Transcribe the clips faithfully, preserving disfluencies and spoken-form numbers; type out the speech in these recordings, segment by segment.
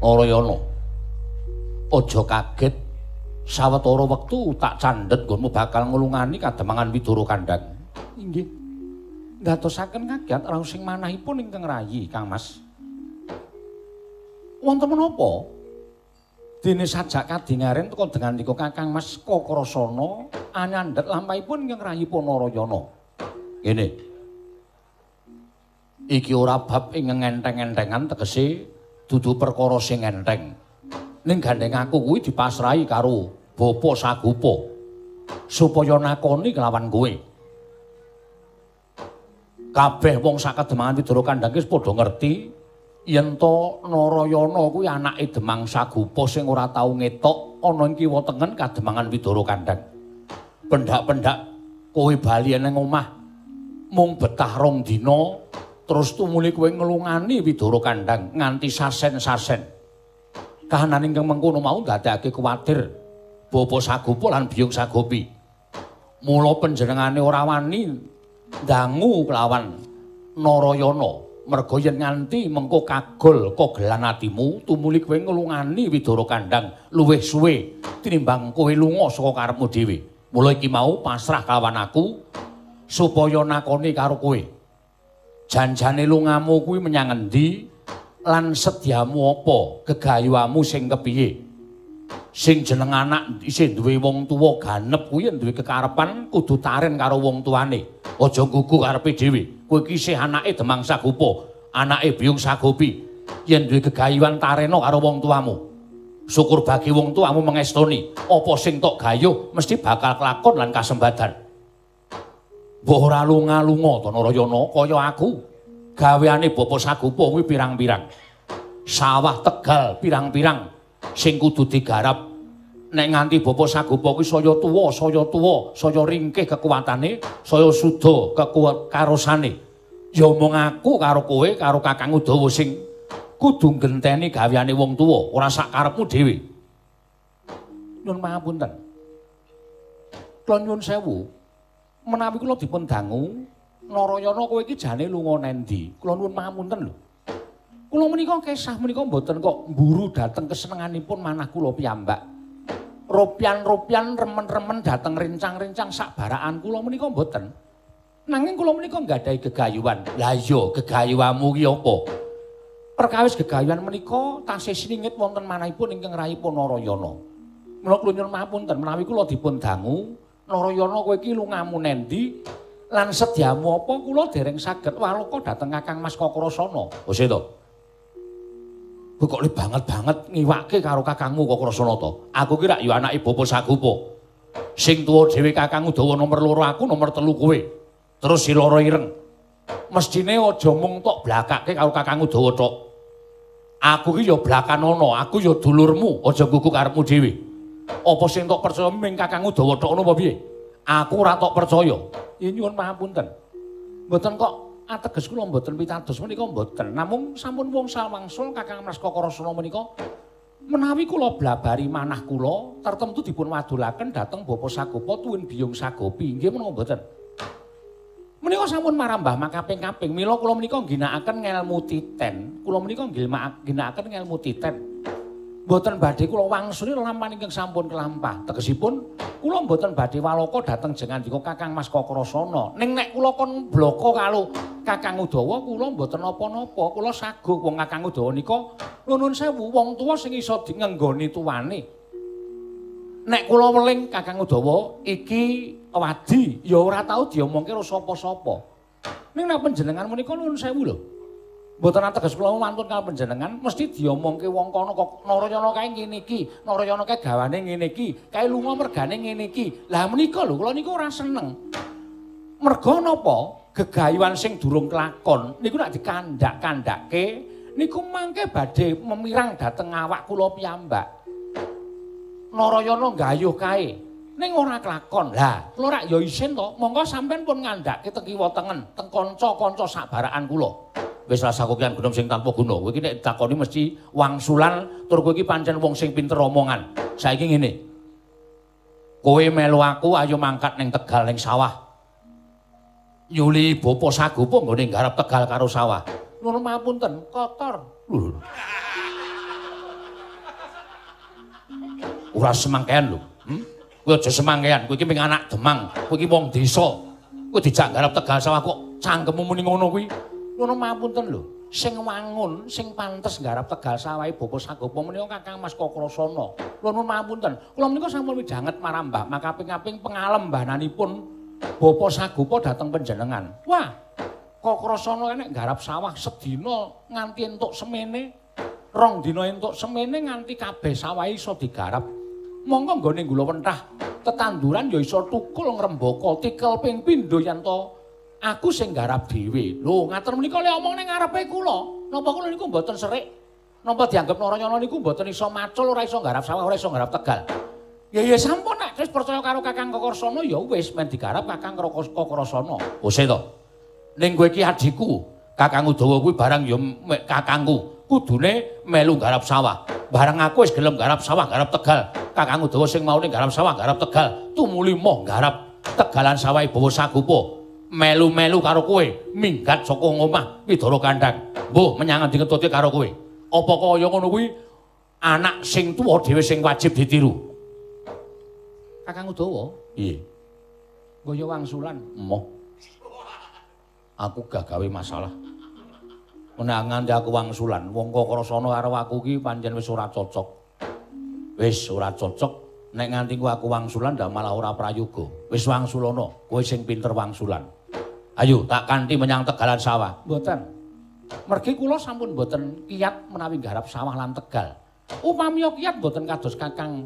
Narayana, aja kaget sawetara wektu tak candhet nggonmu bakal nglungani kademangan Widoro Kandhang. Inggih. Ndatosaken kaget raos sing manahipun ingkang rayi, Kang Mas. Wonten menapa? Dene sajak kadingaren teka dengan nika Kakang Mas Kakrasana anandhet lampahipun ingkang rayi Narayana. Ngene. Iki ora bab ing ngenteng-entengan tegese dudu perkara sing enteng. Ning gandeng aku kuwi dipasrahi karo Bapa Sagopa supaya nakoni kelawan kowe. Kabeh wong sakademangan Widoro Kandhang wis padha ngerti yen to Narayana kuwi anake Demang Sagopa sing ora tau ngetok ana ing kiwa tengen kademangan Widoro Kandhang. Pendak-pendak kowe bali nang omah mung betah rong dina. Terus tumuli kowe ngelungani Widoro Kandhang nganti sasen-sasen. Kahanan ingkang mengkono mau ndadekake kuwatir Bapa Sagopa lan Biyung Sagopi. Mula panjenengane ora wani ndangu kelawan Narayana merga yen nganti mengko kagol kogelan atimu tumuli kowe ngelungani Widoro Kandhang luwih suwe tinimbang kowe lunga saka karepmu dhewe. Mula iki mau pasrah kelawan aku supaya nakoni karo kowe. Janjane lungamu kuwi menyang endi lan sedyamu apa gegayuhamu sing kepiye sing jeneng anak isih duwe wong tuwa ganep kuwi duwe kekarepan kudu taren karo wong tuane aja gugu karepe dhewe kowe iki isih anake Demang Sagopa anake Biyung Sagopi yen duwe gegayuhan tarena karo wong tuamu syukur bagi wong tuamu mengestoni apa sing tok gayuh mesti bakal kelakon lan kasembadan. Mbok ora lunga-lunga to Narayana kaya aku. Gaweane Bapa Sagopa kuwi pirang-pirang. Sawah Tegal pirang-pirang sing kudu digarap. Nek nganti Bapa Sagopa kuwi saya tuwa, saya tuwa, saya ringkih kekuatane, saya suda kekarosane. Ya omong aku karo kowe karo Kakang Udawa sing kudu ngenteni gaweane wong tuwa, ora sak karepmu dhewe. Nyun pangapunten. Kula nyun sewu. Menawi kula dipun dangu Narayana kowe iki jane lunga nendi? Kula nuwun pangapunten lho. Kula menika kesah menika mboten kok mburu dhateng kesenenganipun manah kula piyambak. Ropyan-ropyan remen-remen dhateng rincang-rincang sabaraan kula menika mboten. Nanging kula menika nggadahi gegayuhan. Lah iya, gegayuhamu ki apa? Perkawis gegayuhan menika tasih sringit wonten manahipun ingkang rayipun Narayana. Mula kula nyuwun pangapunten menawi kula dipun dangu Narayana kowe iki lungamu nendi lan sedyamu apa kula dereng saged walaka dhateng Kakang Mas Kakrasana. Wis to. Kowe kok li banget-banget ngiwake karo kakangmu Kakrasana to. Aku ki rak ya anake Bapa Sagopa. Sing tuwa dhewe Kakang Udawa nomor loro aku nomor telu kowe. Terus si loro ireng. Mesthine aja mung tok blakake karo Kakang Udawa tok. Aku ki ya blakanana, aku ya dulurmu, aja gugu karepmu dhewe. Apa sing tok percaya ming Kakang Udawa tok napa piye? Aku ora tok percaya. Yen nyuwun pangapunten. Mboten kok ateges kula mboten pitados menika mboten. Namung sampun wangsul wangsul Kakang Mas Kakrasana menika menawi kula blabari manah kula tartemtu dipun wadulaken dhateng Bapa Sagopa tuwin Biyung Sagopi. Nggih menika mboten. Menika sampun marambah makaping-kaping. Mila kula menika ngginakaken ngelmu titen. Kula menika ngginakaken ngelmu titen. Mboten badhe kula wangsuli lampahan ingkang sampun kelampah. Tegesipun kula mboten badhe walaka dhateng jengandika Kakang Mas Kakrasana. Ning nek kula kon bloko karo Kakang Udawa kula mboten napa-napa. Kula saguh wong Kakang Udawa nika nuwun sewu wong tuwa sing iso dienggoni tuwane. Nek kula weling Kakang Udawa iki wadi ya ora tau diomongke karo sapa-sapa. Ning nek panjenengan menika nuwun sewu lho. Mboten ateges kula mantun karo panjenengan mesti diomongke wong kono kok Narayana kae ngene iki, Narayana kae gawane ngene iki, kae lunga mergane ngene iki. Lah menika lho kula niku ora seneng. Merga napa? Gegayuhan sing durung kelakon niku nek dikandak-kandake niku mangke badhe memirang dhateng awak kula piyambak. Narayana nggayuh kae ning ora kelakon. Lah kula rak ya isin to, monggo sampean pun ngandhake teng kiwa tengen, teng kanca-kanca sabaraan kula. Wis rasa kokian gunung sing tanpa guna. Kowe iki nek takoni mesti wangsulan tur kowe iki pancen wong sing pinter omongan. Saiki ngene. Kowe melu aku ayo mangkat ning Tegal ning sawah. Nyuli Bapa Sagopa nggone nggarap Tegal karo sawah. Nur mapunten kotor. Lho. Ora semangkean lho. Hm? Kowe aja semangkean, kowe iki ping anak Demang, kowe iki wong desa. Kowe dijak garap Tegal Sawah kok cangkemmu muni ngono kuwi. Nur mapunten lho. Sing wangun, sing pantes garap Tegal Sawah Bapak Sagopo menika Kakang Mas Kakrasana. Nur mapunten. Kula menika sampun widhanget marang Mbah makaping-kaping pengalembananipun Bapak Sagopo dateng panjenengan. Wah, Kakrasana enek garap sawah sedina nganti entuk semene, rong dina entuk semene nganti kabeh sawah iso digarap. Monggo nggone kula wenthah tetanduran ya iso thukul ngrembaka tikel ping pindho yen to aku sing garap dhewe. Lho, ngaten menika le omong ning ngarepe kula. Napa kula niku mboten serik? Napa dianggep narayana niku mboten iso macul, ora iso garap sawah, ora iso garap tegal? Ya ya sampun nek wis percaya karo Kakang Kakrasana ya wis men digarap Kakang Kakrasana. Wis to. Ning kowe iki adhiku, Kakang Udawa kuwi barang ya kakangku. Kudune melu garap sawah. Barang aku wis gelem garap sawah, garap tegal. Kakang Udawa sing maune garap sawah, garap tegal. Tumuli moh garap tegalan sawah Bawa Sagopo. Melu-melu karo kowe, minggat saka omah Widara Kandhang. Mbuh menyang ngendi ngetute karo kowe. Apa kaya ngono kuwi anak sing tuwa dhewe sing wajib ditiru. Kakang Udawa, iya, goyo wangsulan, moh, aku gak gawe masalah. Menangan dia aku wangsulan, wong Kakrasana karo aku ki pancen wis ora cocok, wis ora cocok. Nek nganti ku aku wangsulan, dah malah ora prayoga. Wis wangsulana, kowe sing pinter wangsulan. Ayo, tak kanthi menyang tegalan sawah. Mboten, mergi kula sampun mboten kiat menawi garap sawah lan tegal. Upami kiat mboten kados Kakang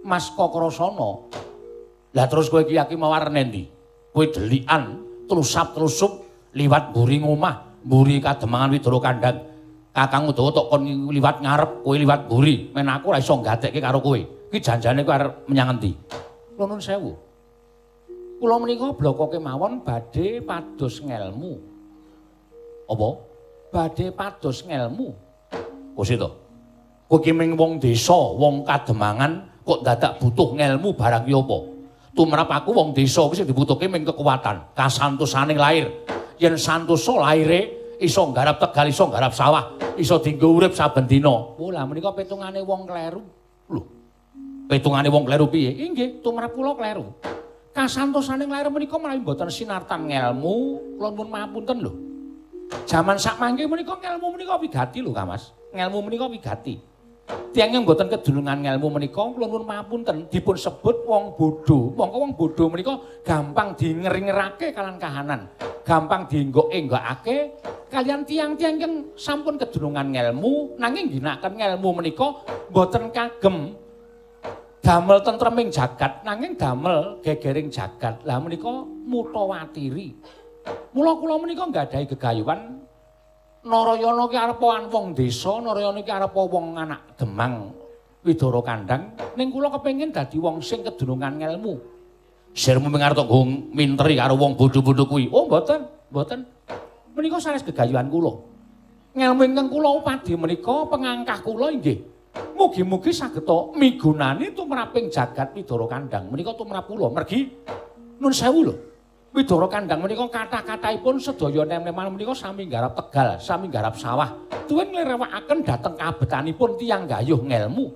Mas Kakrasana. Lah terus kowe iki iki mawar nendi? Kowe delikan trusap-trusup liwat mburi omah, mburi Kademangan Widara Kandhang. Kakang Udawa tok kon liwat ngarep, kowe liwat mburi. Men aku ora iso gatekke karo kowe. Iki janjane kowe arep menyang endi? Kula nuwun sewu. Kula menika blokoke mawon badhe padus ngelmu. Apa? Badhe padus ngelmu. Kose to. Kowe iki mung wong desa, wong Kademangan kok dadak butuh ngelmu barang ya apa? Tumrap aku wong desa wis dibutuhke mung kekuatan, kasantosaning lair. Yen santosa laire iso nggarap tegal, iso nggarap sawah, iso dienggo urip saben dina. Oh, lah menika pitungane wong kleru. Lho. Pitungane wong kleru piye? Inggih, tumrap kula kleru. Kasantosaning lair menika menawi mboten sinartan ngelmu, kula nuwun mapunten lho. Jaman sakmangke menika ngelmu menika wigati lho, Kang Mas. Ngelmu menika wigati. Tiyang yang mboten kedulungan ngelmu menika kula nuwun mapunten dipun sebut wong bodho. Mongko wong bodho menika gampang dingeringerake kalian kahanan, gampang dienggok-enggokake kalian tiang-tiang yang sampun kedulungan ngelmu nanging ngginakaken ngelmu menika mboten kagem damel tentreming jagat nanging damel gegering jagat. Lah menika mutawatiri. Mula kula menika nggadahi gegayuhan Narayana ki arep wong desa, Narayana ki arep wong anak Demang Widara Kandhang, ning kula kepengin dadi wong sing kedunungan ngelmu. Sirmu mung arep nggo minteri karo wong bodho-bodho kuwi. Oh, mboten, mboten. Menika sanes gegayuhan kula. Ngelmu ingkang kula upadhi menika pengangkah kula inggih. Mugi-mugi saged migunani tumraping jagat Widara Kandhang. Menika tumrap kula mergi nun sewu lho. Widara Kandhang menika kathah-kathahipun sedaya nem-neman menika sami garap tegal, sami garap sawah. Tuwin nglirewakaken dhateng kabetanipun tiyang gayuh ngelmu.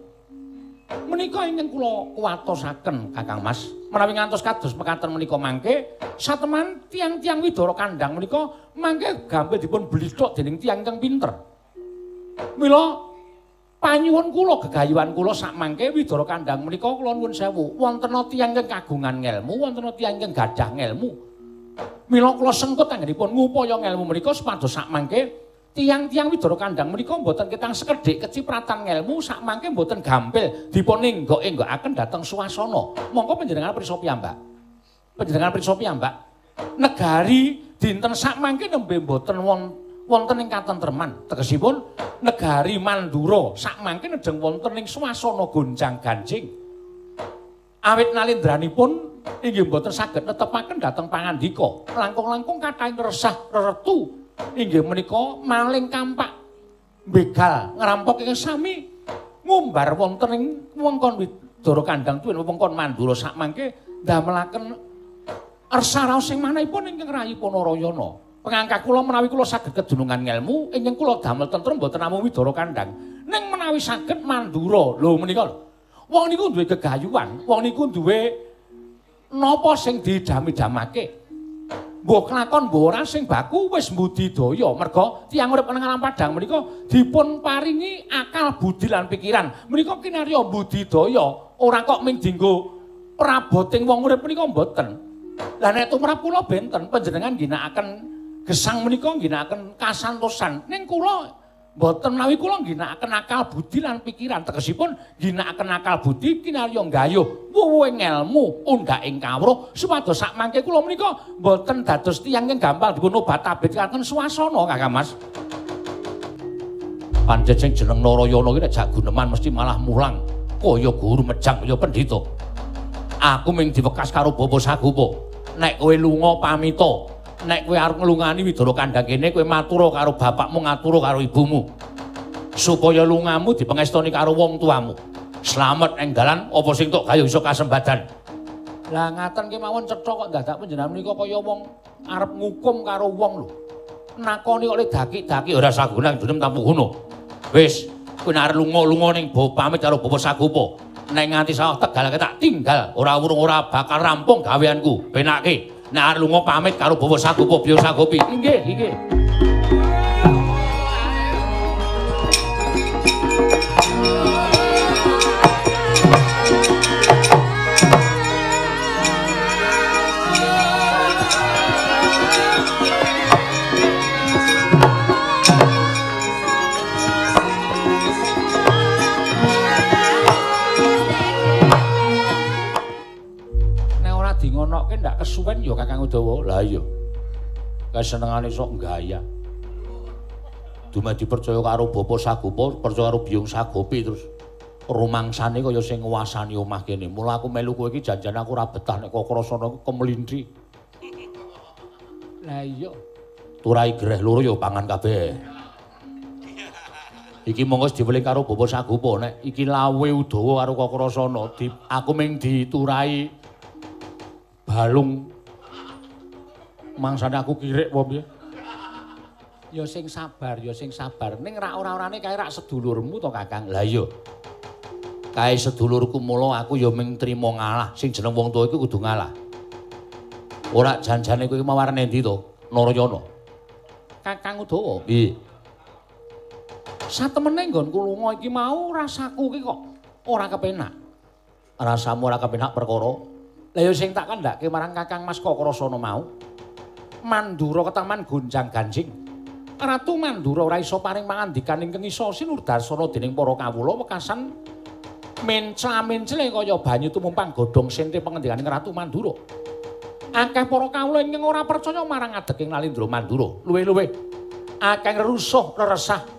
Menika ingkang kula kuwatosaken Kakang Mas, menawi ngantos kados mekaten menika mangke sateman tiyang-tiyang Widara Kandhang menika mangke gampil dipun blithuk dening tiyang ingkang pinter. Mila panyuwun kula gegayuhan kula sakmangke Widara Kandhang menika kula nuwun sewu wonten tiyang ingkang kagungan ngelmu, wonten tiyang ingkang gadah ngelmu. Mila kula sengkut anggenipun ngupaya ngelmu menika supados sakmangke tiyang-tiyang Widara Kandhang menika mboten ketang sekedhik kecipratan ngelmu sakmangke mboten gampil dipun enggok-enggokaken dhateng swasana. Monggo panjenengan prisa piyambak. Panjenengan prisa piyambak. Negari dinten sakmangke nembe mboten wonten wonten ing katentreman, tegesipun negari Mandura sakmangke nedeng wonten ing swasana gonjang-ganjing. Awit nalindranipun inggih mboten saged netepaken dhateng pangandika. Langkung-langkung kathah resah reretu inggih menika maling kampak begal ngrampok ingkang sami ngumbar wonten ing wewengkon Widara Kandhang tuwin wewengkon Mandura sakmangke ndamelaken resah raos sing manahipun ingkang rayipun Narayana. Pengangka kula menawi kula saged kejunungan ngelmu, ingkang kula damel tentrem mboten namung widoro kandhang. Ning menawi saged mandura, lho menika lho. Wong niku duwe gegayuhan, wong niku duwe napa sing didami-damake. Mbok kelakon mbok ora sing baku wis mbudidaya, merga tiyang urip ing alam padhang menika dipun paringi akal budi lan pikiran. Menika kinarya budidaya, ora kok mung dienggo praboting wong urip menika mboten. Lah nek tumrap kula benten panjenengan ginakaken gesang menika ngginakaken kasantosan, ning kula mboten menawi kula ngginakaken akal budi lan pikiran, tegesipun ngginakaken akal budi kinarya nggayuh wuwuhing ngelmu undhaking kawruh supados sakmangke kula menika mboten dados tiyang ingkang gampang dipun obat abet kanten swasana Kakang Mas. Pancen sing jeneng Narayana iki nek jak guneman mesti malah mulang kaya guru mejang kaya pendhita. Aku ming diwekas karo Bapa Sagopa, nek kowe lunga pamita. Nek kowe arep nglungani widoro kandhang kene kowe matura karo bapakmu, ngatura karo ibumu supaya lungamu dipengestoni karo wong tuamu. Slamet ing dalan apa sing tok gayuh iso kasembadan. Lah ngaten ki mawon cetha kok dadak panjenengan menika kaya wong arep ngukum karo wong lho. Nakoni kok le daki-daki ora sagunang dunem tampu ngono. Wis kowe arep lunga-lunga ning pamit karo Bapa Sagopa. Nek nganti sawah tegal tak tinggal, ora urung ora bakal rampung gaweanku. Penake. Nah, lunga pamit karo Bapa Sagopa, Bapa Sagopi. Nggih, nggih. Ngonokke ndak kesuwen ya Kakang Udawa. Lah iya. Kasenengane sok nggaya. Dumadi percaya karo Bapa Sagopa, percaya karo Biyung Sagopi terus rumangsane kaya sing nguasani omah kene. Mula aku melu kowe iki janjane aku ora betah nek kok krasane kemlinthi. Lah iya. Turai greh loro ya pangan kabeh. Iki monggo diweling karo Bapa Sagopa nek iki lawe Udawa karo kok krasane aku ming diturai balung mangsane aku kirik wong piye. Ya sing sabar, ya sing sabar. Ning rak ora-orane kae rak sedulurmu to Kakang. Lah iya. Kae sedulurku mula aku ya ming trima ngalah. Sing jeneng wong tuwa iku kudu ngalah. Ora janjane kowe mawar nendi to? Narayana. Kakang Udawa. Piye? Satemene nggonku lunga iki mau rasaku iki kok ora kepenak. Rasamu ora kepenak perkara lah yo sing tak kandhake marang Kakang Mas Kakrasana mau. Mandura ketaman gonjang ganjing. Ratu Mandura ora iso paring pangandikan ingkang isa sinurdarsana dening para kawula wekasan menca-mencile kaya banyu tumumpang godhong sente pangandikaning Ratu Mandura. Akeh para kawula ingkang ora percaya marang adeking Nalindra Mandura. Luwih-luwih akeh rusuh reresah.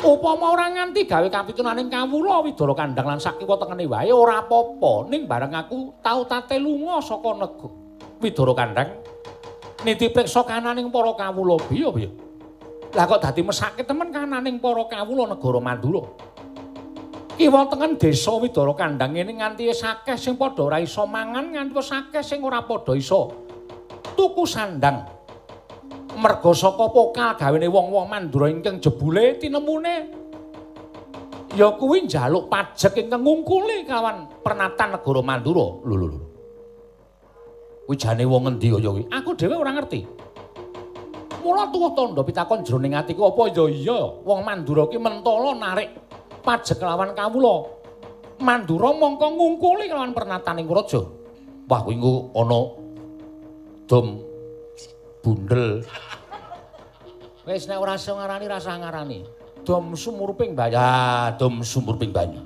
Upama ora nganti gawe kapitunaning kawula widoro kandhang lan sakiwa tengene wae ora apa-apa, ning bareng aku tau tate lunga saka nego widoro kandhang niti priksa kananing para kawula biya piye. Lah kok dadi mesake temen kananing para kawula negara Mandura. Kiwa tengen desa widoro kandhang ngene nganti wis akeh sing padha ora iso mangan, nganti wis akeh sing ora padha iso tuku sandang. Merga saka pokal gawene wong-wong Mandura ingkang jebule tinemune ya kuwi njaluk pajak ingkang ngungkuli kawan pernatan negara Mandura. Lho lho lho. Kuwi jane wong ngendi kaya kuwi? Aku dhewe ora ngerti. Mula tuwuh tandha pitakon jroning atiku apa ya iya wong Mandura ki mentala narik pajak lawan kawula. Mandura mongko ngungkuli lawan pernataning raja. Wah kuwi engko ana dom bundel. Wis nek ora iso ngarani rasah ngarani. Dom sumurping banyu. Ya, dom sumurping banyu.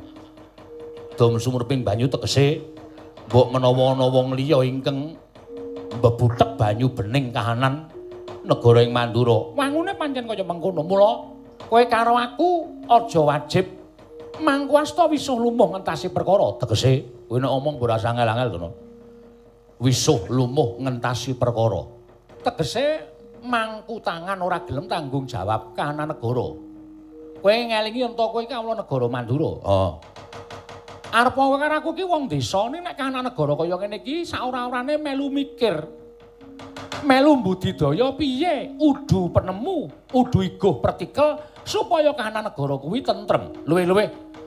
Dom sumurping banyu tegese mbok menawa ana wong liya ingkang mbebutek banyu bening kahanan negara ing Mandura. Wangune pancen kaya mengkono. Mula kowe karo aku aja wajib mangkuwasta wisuh lumuh ngentasi perkara. Tegese kowe nek omong ora usah angel-angel to. Wisuh lumuh ngentasi perkara. Tegese mangku tangan ora gelem tanggung jawab kahanan negara. Kowe ngelingi enta kowe kawula negara Mandura. Heeh. Arep kowe karo aku ki wong desa nek kahanan negara kaya ngene iki sak ora-orane melu mikir. melu budidaya piye udu penemu, udu iguh partikel supaya kahanan negara kuwi tentrem. Luwe-luwe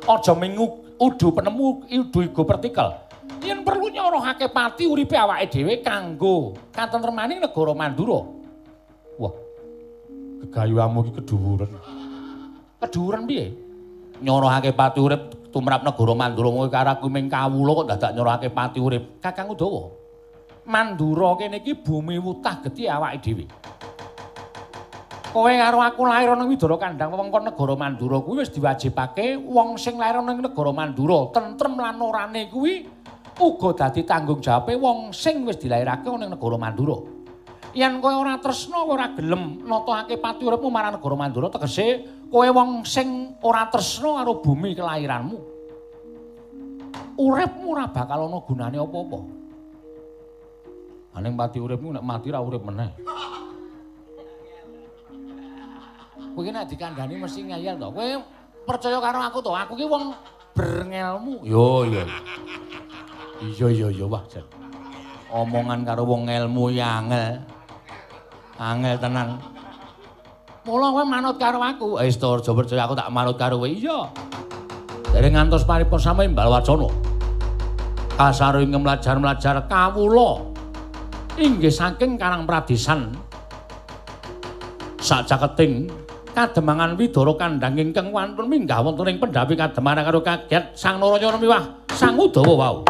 aja minggu udu penemu, udu iguh partikel. Yen perlu nyorohake pati uripe awake dhewe kanggo katentremaning negara Mandura. Wah. Gegayuhamu iki keduwuren. Keduwuren piye? Nyorohake pati urip tumrap negara Mandura kowe karo kuming kawula kok dadak nyorohake pati urip. Kakang Udawa. Mandura kene iki bumi wutah geti awake dhewe. Kowe karo aku lair nang Widara Kandang wewengkon negara Mandura kuwi wis diwajibake wong sing lair nang negara Mandura tentrem lan orane kuwi uga dadi tanggung jawabe wong sing wis dilairake ning negara Mandura. Yen kowe ora tresna ora gelem natokake pati uripmu marang negara Mandura tegese kowe wong sing ora tresna karo bumi kelairanmu. Uripmu ora bakal ana gunane apa-apa. Aneh mati uripmu nek mati ra urip meneh. Kowe iki nek dikandhani mesti ngayal to. Kowe percaya karo aku to, aku ki wong berngelmu. Yo iya. Iya iya iya wah jan. Omongan karo wong ngelmu ya angel. Angel tenan. Mula kowe manut karo aku. Wis to aja percaya aku tak manut karo kowe. Iya. Dereng ngantos paripun sampeyan Balwacana. Kasaruing mlajar-mlajar kawula. Inggih saking Karang Pradisan sajaketing kademangan Widara Kandang ingkang wonten minggah wonten ing pendhapi kademangan karo kaget Sang Narayana miwah Sang Udawa wau.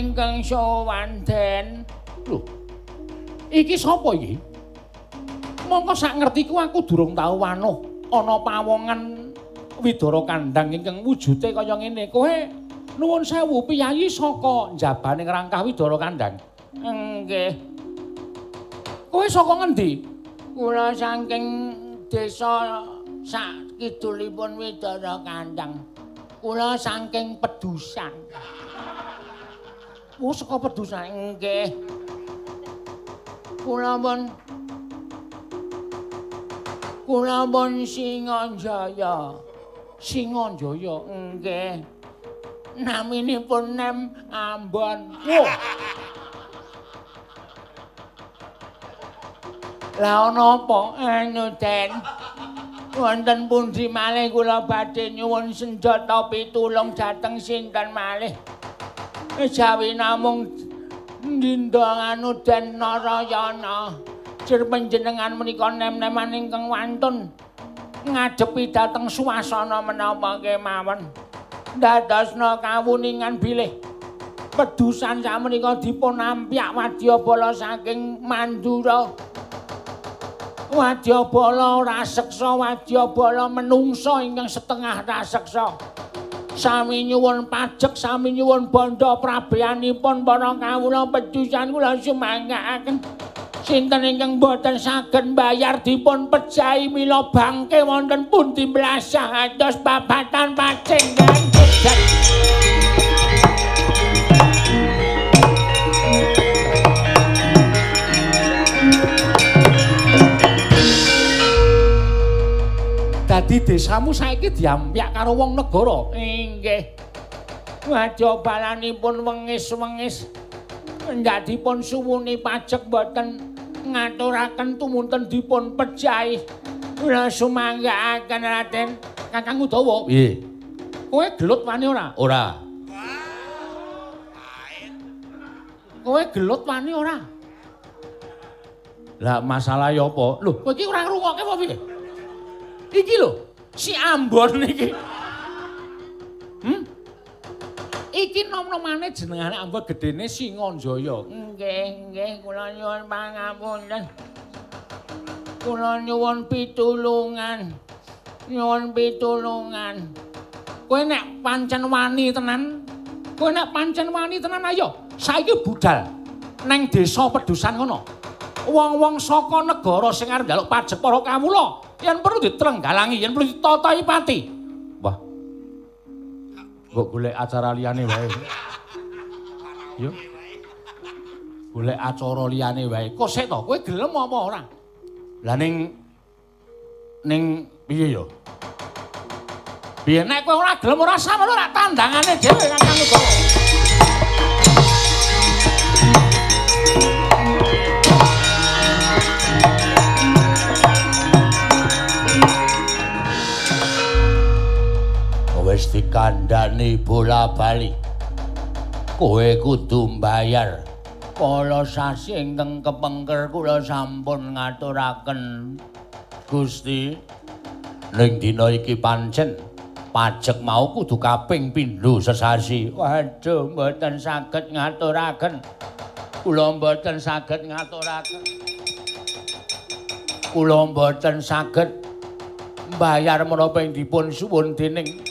Ingkang sowan den. Lho. Iki sapa iki? Mongko sak ngertiku aku durung tau wanuh ana pawongan Widara Kandang ingkang wujute kaya ngene. Kowe nuwun sewu piyayi saka njabane Rangkah Widara Kandang. Nggih. Kowe saka ngendi? Kula saking desa sak kidulipun Widara Kandang. Kula saking Pedusan. Oh, saka Pedusan nggih. Kula pun Kula pun Singonjaya. Singonjaya nggih. Naminipun Nem Ambon. Wah. Lah ana apa anu Den? Wonten pundi malih kula badhe nyuwun senjata pitulung dhateng sinten malih? Jawi namung ndindha anu Den Narayana. Jer panjenengan menika nem-neman ingkang wantun ngadepi dhateng swasana menapa kemawon. Dadosna kawuningan bilih. Pedusan sakmenika dipun ampyak wadyabala saking Mandura. Wadyabala raseksa, wadyabala menungsa ingkang setengah raseksa. Sami nyuwun pajek, sami nyuwun bondo prabeyanipun para kawula Pedusan kula sumanggaken. Sinten ingkang boten saged mbayar dipun pejahi mila bangke wonten pundi blasah atus babatan pacing dan jejet. Dadi desamu saiki diampyak karo wong negara. Nggih. Wajabalanipun wengis-wengis. Ndadipun suwuni pajek boten ngaturaken tumunten dipun pejahi. Kula sumanggaaken Raden. Kakang Udawa. Piye? Kowe gelut wani ora? Ora. Kowe gelut wani ora? Lah masalah ya apa? Lho, kowe iki ora ngrungokke apa piye? Iki lho, si Ambon iki. Hmm? Iki nom-nomane jenengane Ambon gedene Singonjaya. Nggih, nggih, kula nyuwun pangapunten. Kula nyuwun pitulungan. Nyuwun pitulungan. Kowe nek pancen wani tenan, kowe nek pancen wani tenan ayo saiki budal neng desa pedusan ngono. Wong-wong saka negara sing arep njaluk pajak para kawula, yen perlu diterenggalangi, yen perlu ditatahi pati. Wah. Mbok golek acara liyane wae. Yo. Golek acara liyane wae. Kok sik to, kowe gelem apa ora? Lah ning ning piye yo? Piye nek kowe ora gelem ora sampe ora tandangane dhewe Kakang Nugroho. Wis dikandhani bola-bali. Kowe kudu mbayar. Kala sasi ingkang kepengker kula sampun ngaturaken Gusti, ning dina iki pancen pajak mau kudu kaping pindho sesasi. Waduh, mboten saged ngaturaken. Kula mboten saged ngaturaken. Kula mboten saged mbayar menapa ing dipun suwun dening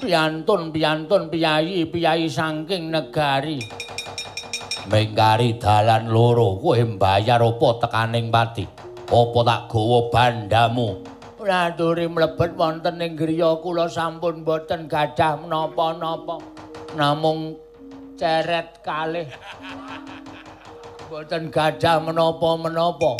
piyantun-piyantun piyayi-piyayi saking negari. Mengkari dalan loro, kowe mbayar apa tekaning pati? Apa tak gawa bandamu? Raturi mlebet wonten ing griya kula sampun boten gadah menapa-napa. Namung ceret kalih. Boten gadah menapa-menapa.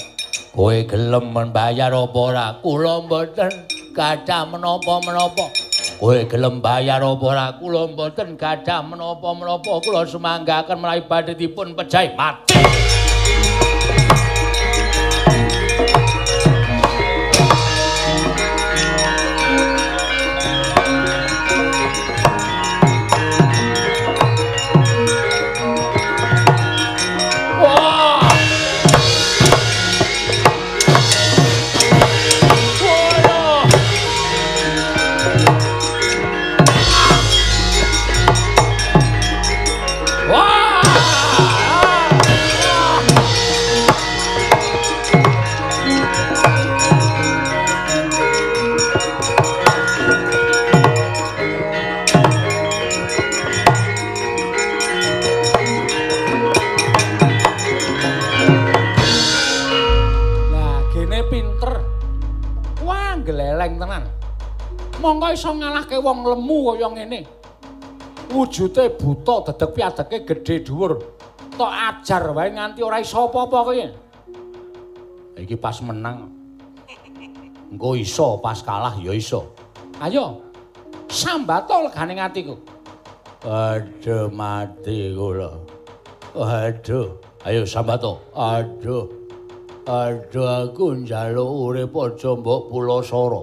Kowe gelem mbayar apa ora? Kula boten gadah menapa-menapa. Kowe gelem bayar apa ora? Kula mboten gadah menapa-menapa, kula sumanggaken menawi badhe dipun pejai mati. Monggo iso ngalahke wong lemu kaya ngene. Wujute buta dedeg piadeke gedhe dhuwur. Tok ajar wae nganti ora iso apa-apa kowe. Iki pas menang. Engko iso, pas kalah ya iso. Ayo. Sambata legane atiku. Aduh mati kula. Aduh. Ayo sambata. Aduh. Aduh aku njaluk urip aja mbok pulasara.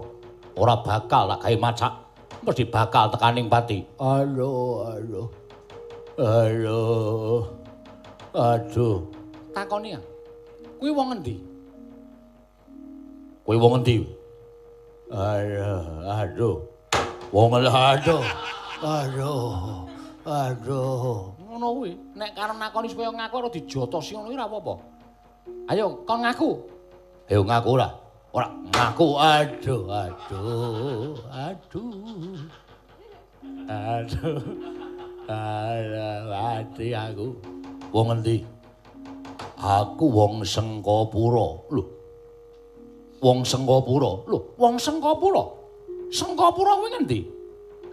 Ora bakal tak gawe macak, mesti bakal tekaning pati. Halo, halo. Halo. Aduh. Takoni ya. Kuwi wong endi? Kuwi wong endi? Aduh, aduh. Wong aduh. Aduh. Aduh. Ngono kuwi, nek karep nakoni supaya ngaku ora dijotosi ngono kuwi ora apa-apa. Ayo, kon ngaku. Ayo ngaku ora. Ora ngaku, aduh, aduh, aduh, aduh, aduh, mati aku. Wong endi? Aku wong Sengkapura. Lho, wong Sengkapura. Lho, wong Sengkapura. Sengkapura kuwi ngendi?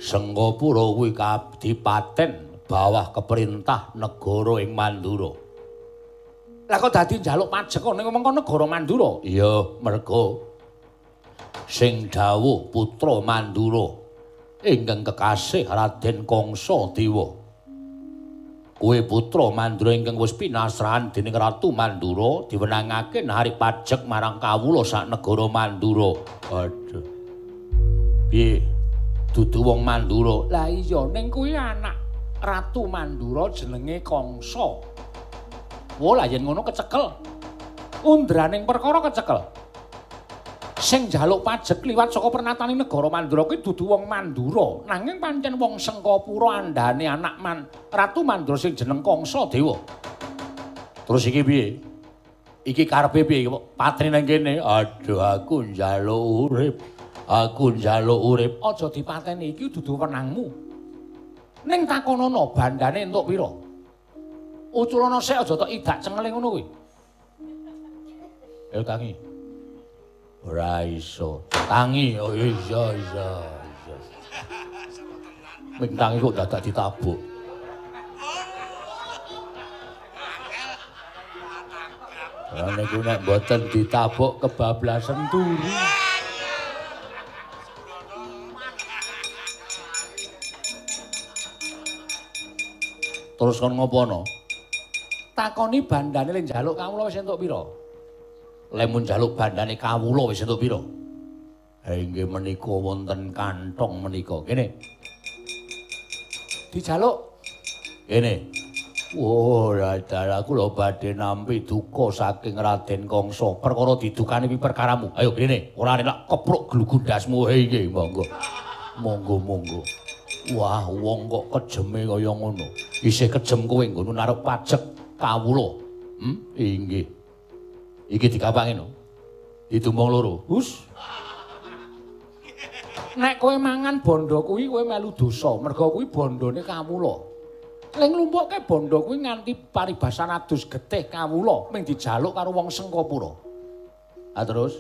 Sengkapura kuwi kadipaten bawah keperintah negara ing Mandura. Lah kok dadi njaluk pajak ning omongko negara Mandura? Iya, mergo sing dawuh putra Mandura ingkang kekasih Raden Kangsadewa. Kuwi putra Mandura ingkang wis pinasrahan dening Ratu Mandura diwenangake narik pajak marang kawula sak negara Mandura. Aduh. Piye? Dudu wong Mandura. Lah iya, ning kuwi anak Ratu Mandura jenenge Kangsa. Wo lah yen ngono kecekel. Undraning perkara kecekel. Sing njaluk pajak liwat saka pernatane negara Mandura kuwi dudu wong Mandura, nanging pancen wong Sengkapura andane anak man Ratu Mandura sing jeneng Kangsadewa. Terus iki piye? Iki karepe piye kok patri nang kene? Aduh aku njaluk urip. Aku njaluk urip. Aja dipateni iki dudu wenangmu. Ning takonono bandane entuk pira? uculono sik aja tok idak cengele ngono kuwi. Lho tangi. Ora iso. Tangi oh iya iya iya. Ming tangi kok dadak ditabuk. Lah nek nek mboten ditabuk kebablasan turu. Terus kon ngopono? Takoni bandane le njaluk kawula wis entuk pira? Le mun njaluk bandane kawula wis entuk pira? Ha inggih menika wonten kantong menika. Kene. Dijaluk. Kene. Oh, radaraku lho badhe nampi duka saking Raden Kangsa. Perkara didukani pi perkaramu. Ayo kene, ora nek kepruk glugundasmu. He iki monggo. Monggo-monggo. Wah, wong kok kejeme kaya ngono. Isih kejem kowe nggon naruk pajak kawula. Hm, inggih. Iki digawangi no. Ditumbung loro. Hus. Nek kowe mangan bondo kuwi kowe melu dosa, mergo kuwi bondone kawula. Ling lumpukke bondo kuwi nganti paribasan adus getih kawula ming dijaluk karo wong Sengkapura. Ah terus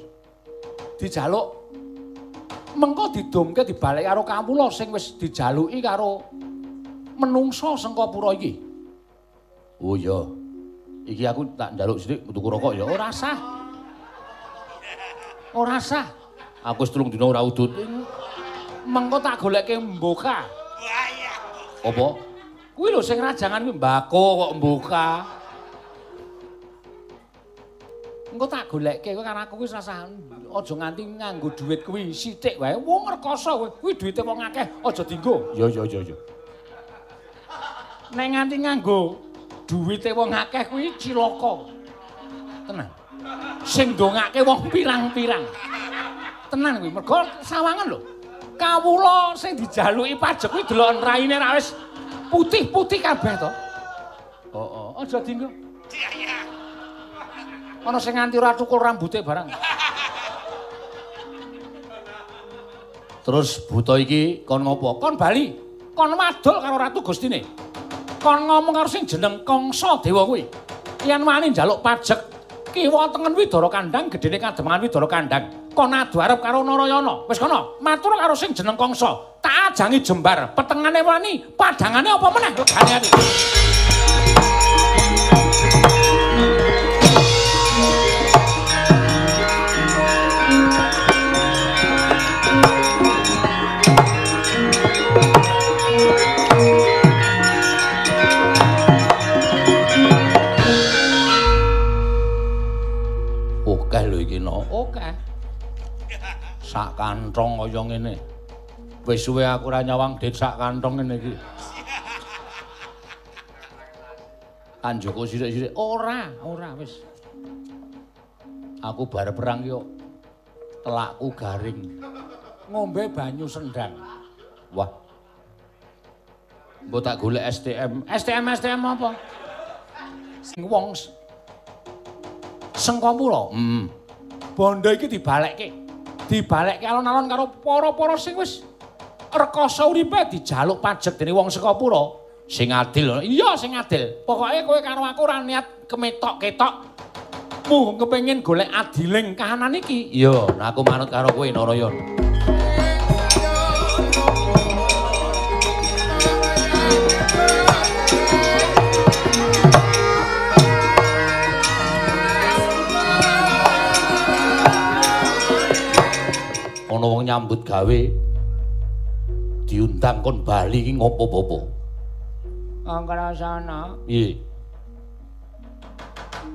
dijaluk mengko didumke dibalik karo kawula sing wis dijaluki karo menungso Sengkapura iki. Oh iya. Iki aku tak njaluk sithik tuku rokok ya ora sah. Ora sah. Aku wis telung dina ora udut. Mengko tak goleke mboka. Apa? Kuwi lho sing rajangan kuwi mbako kok mboka. Engko tak goleke kowe kan aku wis rasah aja nganti nganggo dhuwit kuwi sithik wae wong rekoso kowe kuwi dhuwite wong akeh aja dienggo. Ya ya ya ya. Nek nganti nganggo dhuwite wong akeh kuwi cilaka. Tenan. Sing ndongake wong pirang-pirang. Tenan kuwi mergo sawangan lho. Kawula sing dijaluki pajak kuwi delok raine ra wis putih-putih kabeh to. Heeh, aja dienggo. Iya ya. Ana sing nganti ora cukul rambute barang. Terus buta iki kon ngopo? Kon bali. Kon madul karo Ratu Gustine. Kon ngomong karo sing jeneng Kangsa Dewa kuwi. Yen wani njaluk pajak, kiwa tengen Widara Kandhang, gedene kademangan Widara Kandhang. Kon adu arep karo Narayana. Wis kono, matur karo sing jeneng Kangsa. Tak ajangi jembar, petengane wani, padhangane apa meneh legane ati. Sak kantong kaya ngene. Wis suwe aku ora nyawang dhit sak kantong ngene iki. Kan Joko sithik-sithik. Ora, ora wis. Aku bare perang yo. Telakku garing. Ngombe banyu sendang. Wah. Mbok tak golek S T M. S T M S T M apa? Sing wong Sengkapura. Heeh. Bondo iki dibalekke. Dibalekke alon-alon karo para-para sing wis rekoso uripe dijaluk pajak dening wong Sengkapura. Sing adil. Iya sing adil. Pokoke kowe karo aku ora niat kemetok-ketok. Mu kepengin golek adiling kahanan iki. Iya, nah aku manut karo kowe Narayana. Ana wong nyambut gawe diundang kon bali iki ngopo bapa? Angkara sana. Piye?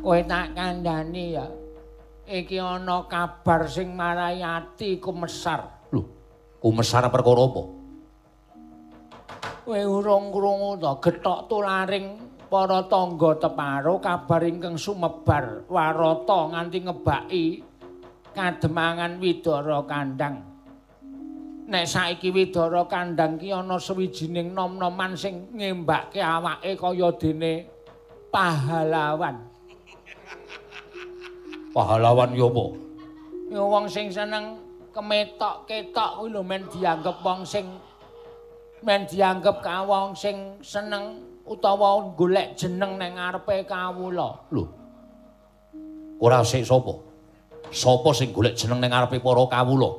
Kowe tak kandhani ya. Iki ana kabar sing marai ati kumesar. Lho, kumesar perkara apa? Kowe urung krungu ta gethok tularing para tangga Teparo kabar ingkang sumebar warata nganti ngebaki kademangan Widara Kandhang. Nek saiki Widara Kandhang ki ana sewijining nom-noman sing ngembake awake kaya dene pahlawan. Pahlawan ya apa? Ya wong sing seneng kemetok-ketok kuwi lho men dianggep wong sing men dianggep ka wong sing seneng utawa golek jeneng nang ngarepe kawula. Lho. Ora sik sapa? Sapa sing golek jeneng nang ngarepe para kawula?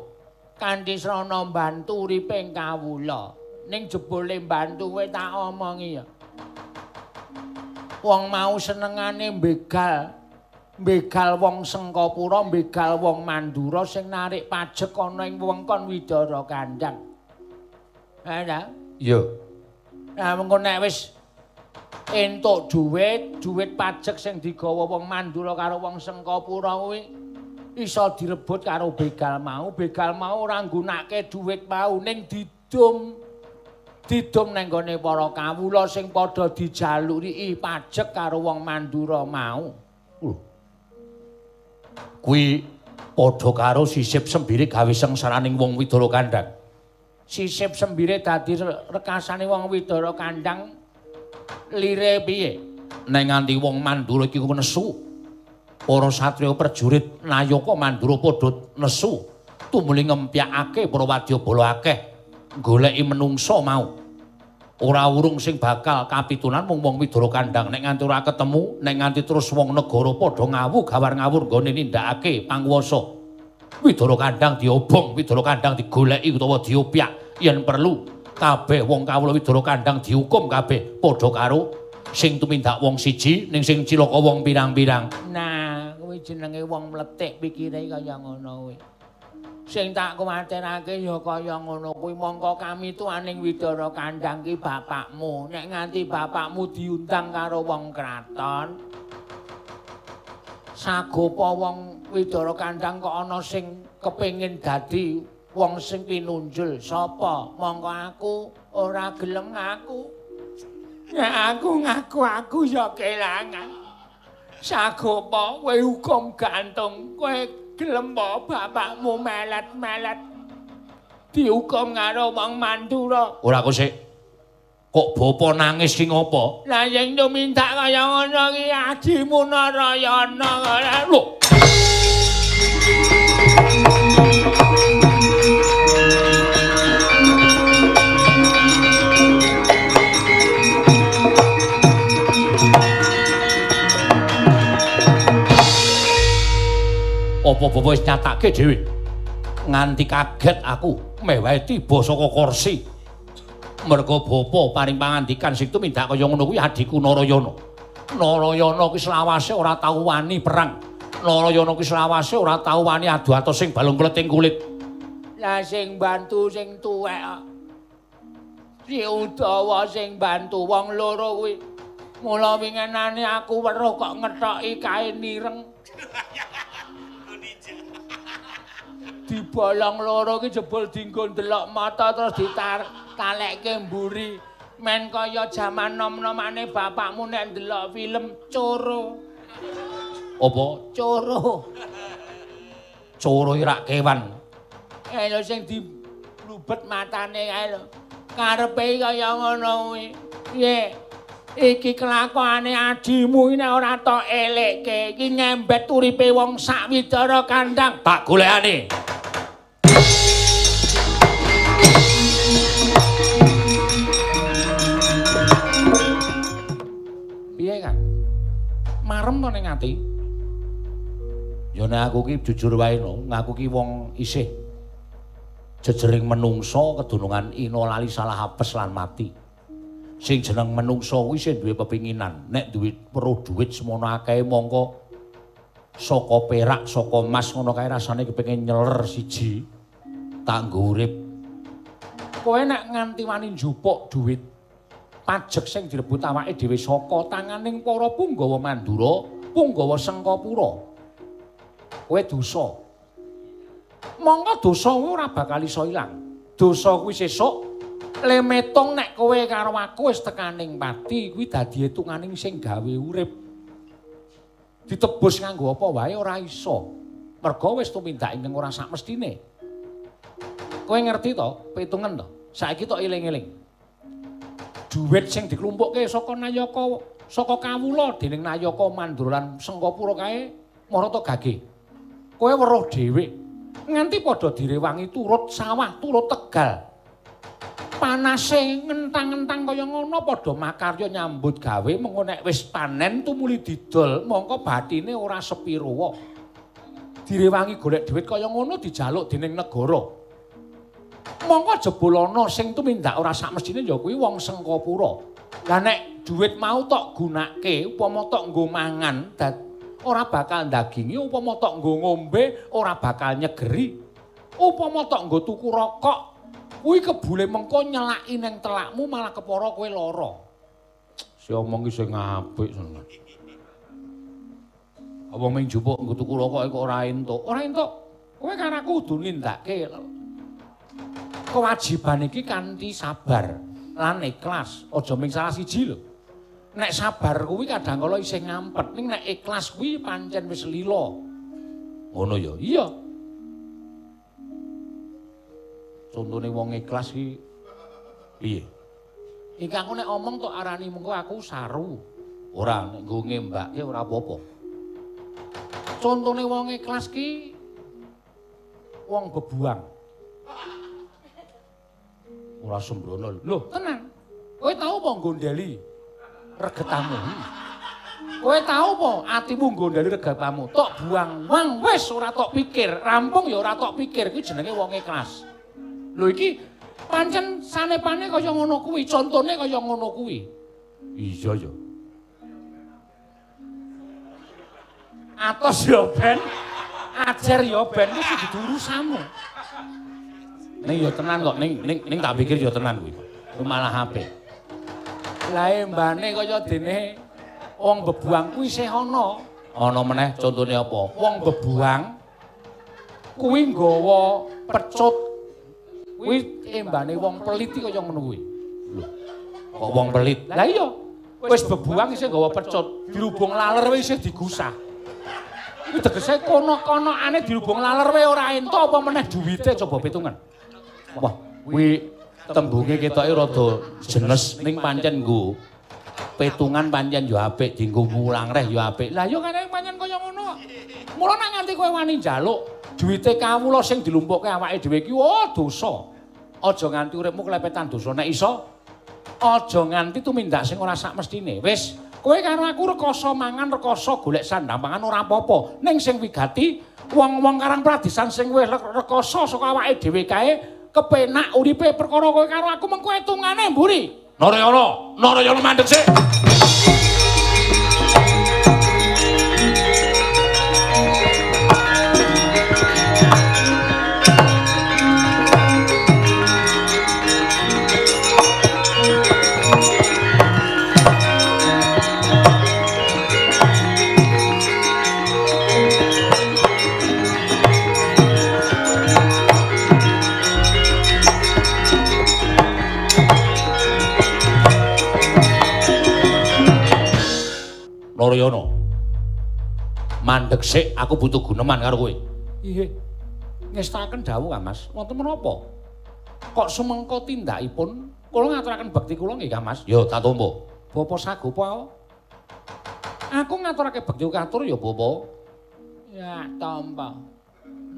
Kanthi srana mbantu uriping kawula. Ning jebule mbantu kowe tak omongi ya. Wong mau senengane mbegal. Mbegal wong Sengkapura, mbegal wong Mandura sing narik pajek ana ing wewengkon Widara Kandang. Ha ta? Iya. Nah mengko nek wis entuk dhuwit, dhuwit pajek sing digawa wong Mandura karo wong Sengkapura kuwi iso direbut karo begal mau. Begal mau ora nggunakake dhuwit mau ning didum. Didum nang gone para kawula sing padha dijaluki pajek karo wong Mandura mau. Kuwi padha karo sisip sembire gawe sengsaraning wong Widara Kandang. Sisip sembire dadi rekasane wong Widara Kandang lire piye? Ning nganti wong Mandura iki nesu. Para satriya perjurit nayaka Mandura padha nesu. Tumuli ngempyakake para wadyabala akeh goleki menungsa mau. Ora urung sing bakal kapitunan mung wong Widara Kandang. Nek nganti ora ketemu, nek nganti terus wong negara padha ngawu gawar-ngawur nggone nindakake panguwasa. Widara Kandang diobong, Widara Kandang digoleki utawa diopyak yen perlu. Kabeh wong kawula Widara Kandang dihukum kabeh padha karo sing tumindak wong siji ning sing cilaka wong pirang-pirang. Nah, kuwi jenenge wong mletik pikire kaya ngono kuwi. Sing tak kuwatirake ya kaya ngono kuwi mongko kami tuaning Widara Kandang ki bapakmu. Nek nganti bapakmu diundang karo wong kraton, sagopa wong Widara Kandang kok ana sing kepengin dadi wong sing pinunjul. Sapa? Mongko aku ora gelem ngaku. Nek aku ngaku aku ya kelangan. Sagopa kowe hukum gantung kowe. Gelem po bapakmu melet-melet dihukum karo wong Mandura. Ora kusik. Kok bapa nangis ki ngopo? Lah yen minta kaya ngono ki adimu Narayana ora lho. Apa-apa wis nyatake dhewe. Nganti kaget aku, meh wae tiba saka kursi. Mergo bapa paring pangandikan sing tumindak kaya ngono kuwi adhiku Narayana. Narayana kuwi selawase ora tau wani perang. Narayana kuwi selawase ora tau wani adu atos sing balung kleting kulit. Lah sing bantu sing tuwek kok. Si Udawa sing bantu wong loro kuwi. Mula wingenane aku weruh kok ngethoki kae nireng. Dibolong loro ki jebul dienggo ndelok mata terus ditalekke mburi. Men kaya jaman nom-nomane bapakmu nek ndelok film coro. Apa? Coro. Coro irak kewan. Eh lho sing dilubet matane kae lho. Karepe kaya ngono kuwi. Piye? Iki kelakuane adimu iki nek ora tok elekke iki ngembet uripe wong sak Widara Kandang. Tak golekane. Piye, Kang? Marem to ning ati? Ya nek aku ki jujur wae no, ngaku ki wong isih jejering menungsa kedunungan ina lali salah apes lan mati. Sing jeneng menungsa kuwi sing duwe pepinginan, nek duwe perlu dhuwit semono akeh mongko saka perak saka emas ngono kae rasane kepengin nyeler siji tak nggo urip. Kowe nek nganti wani njupuk dhuwit pajek sing direbut awake dhewe saka tanganing para punggawa Mandura, punggawa Sengkapura. Kowe dosa. Monggo dosa kuwi ora bakal iso ilang. Dosa kuwi sesuk lemetong nek kowe karo aku wis tekaning pati kuwi dadi hitunganing sing gawe urip. Ditebus nganggo apa wae ora iso. Mergo wis tumindak ing ora sak mestine. Kowe ngerti to? Pitungan to. Saiki tok eling-eling. Dhuwit sing diklumpukke saka Nayaka, saka kawula dening Nayaka Mandura lan Sengkapura kae marata gage. Kowe weruh dhewe. Nganti padha direwangi turut sawah, turut Tegal. panase ngentang-ngentang kaya ngono padha makarya nyambut gawe mengko nek wis panen tumuli didol mongko batine ora sepiro. Direwangi golek dhuwit kaya ngono dijaluk dening negara. Mongko jebul ana sing tumindak ora sak mesthine ya kuwi wong Sengkapura. Lah nek dhuwit mau tok gunake upama tok nggo mangan ora bakal ndagingi, upama tok nggo ngombe ora bakal nyegeri. Upama tok nggo tuku rokok kuwi kebule mengko nyelaki ning telakmu malah kepara kowe lara. Si omong ki sing apik tenan. Apa mung njupuk nggo tuku rokok kok ora entuk. Ora entuk. Kowe kan aku kudu nindakake. Kewajiban iki kanthi sabar lan ikhlas. Aja mung salah siji lho. Nek sabar kuwi kadang kala isih ngampet, ning nek ikhlas kuwi pancen wis lila. Ngono ya. Iya. Contohnya wong ikhlas iki piye? Iki aku nek omong tok arani mengko aku saru. Ora nek nggo ngembake ora apa-apa. Contohnya wong ikhlas ki wong bebuang. Ora sembrono. Lho, tenang. Kowe tau apa gondeli regetamu? Kowe tau apa atimu gondeli regetamu? Tok buang wang wis ora tok pikir, rampung ya ora tok pikir. Iki jenenge wong ikhlas. Lho iki pancen sanepane kaya ngono kuwi, contone kaya ngono kuwi. Iya ya. Atos ya ben, ajar ya ben iki kudu diurusamu. Ning ya tenan kok, ning ning ning tak pikir ya tenan kuwi. Malah apik. Lah mbane kaya dene wong bebuang kuwi isih ana. Ana meneh contone apa? Wong bebuang kuwi nggawa pecut. Kuwi embane wong pelit iki kaya ngono kuwi. Lho. Kok wong pelit? Lah iya. Wis bebuang isih nggawa pecut, dirubung laler wae isih digusah. Iki tegese kono-konokane dirubung laler wae ora entuk apa meneh duwite coba pitungan. Wah, kuwi tembunge ketoke rada jenes ning pancen nggo pitungan pancen yo apik, dienggo mulang reh yo apik. Lah yo kene pancen kaya ngono. Mula nek nganti kowe wani njaluk duwite kawula sing dilumpukke awake dhewe iki oh dosa. Aja nganti uripmu klepetan dosa. Nek iso aja nganti tumindak sing ora sak mestine. Wis, kowe karo aku rekoso mangan, rekoso golek sandang pangan ora apa-apa. Ning sing wigati wong-wong Karang Pradisan sing wis rekoso saka awake dhewe kae kepenak uripe perkara kowe karo aku mengko etungane mburi. Narayana, Narayana mandeg sik. Narayana. Mandeg sik, aku butuh guneman karo kowe. Nggih. Ngestaken dawuh, Mas. Wonten menapa? Kok sumengko tindakipun kula ngaturaken bekti kula nggih, Mas. Ya, tak tampa. Bapa Sagopa. Aku ngaturake bekti katur ya, Bapa. Ya, tampa.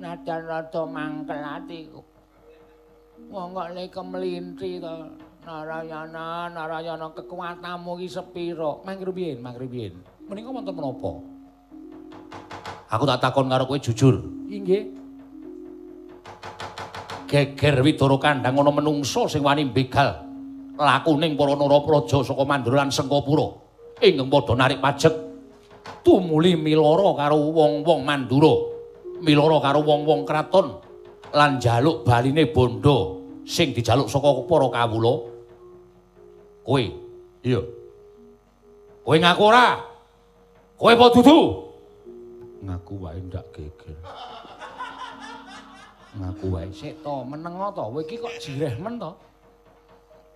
Nadan rada mangkel atiku. Wong kok lek mlinthi to. Narayana, Narayana kekuatanmu iki sepira? Mangke rumiyin, mangke rumiyin. Menika wonten menapa? Aku tak takon karo kowe jujur. Nggih. Geger Widara Kandhang ana menungsa sing wani mbegal lakuning para Narapraja saka Mandura lan Sengkapura. Ingkang padha narik pajek tumuli milara karo wong-wong Mandura, milara karo wong-wong kraton lan njaluk baline bondo sing dijaluk saka para kawula. Kowe. Iya. Kowe ngaku ora? Kowe apa dudu? Ngaku wae ndak geger. Ngaku wae sik to, menengo to. Kowe iki kok jireh men to.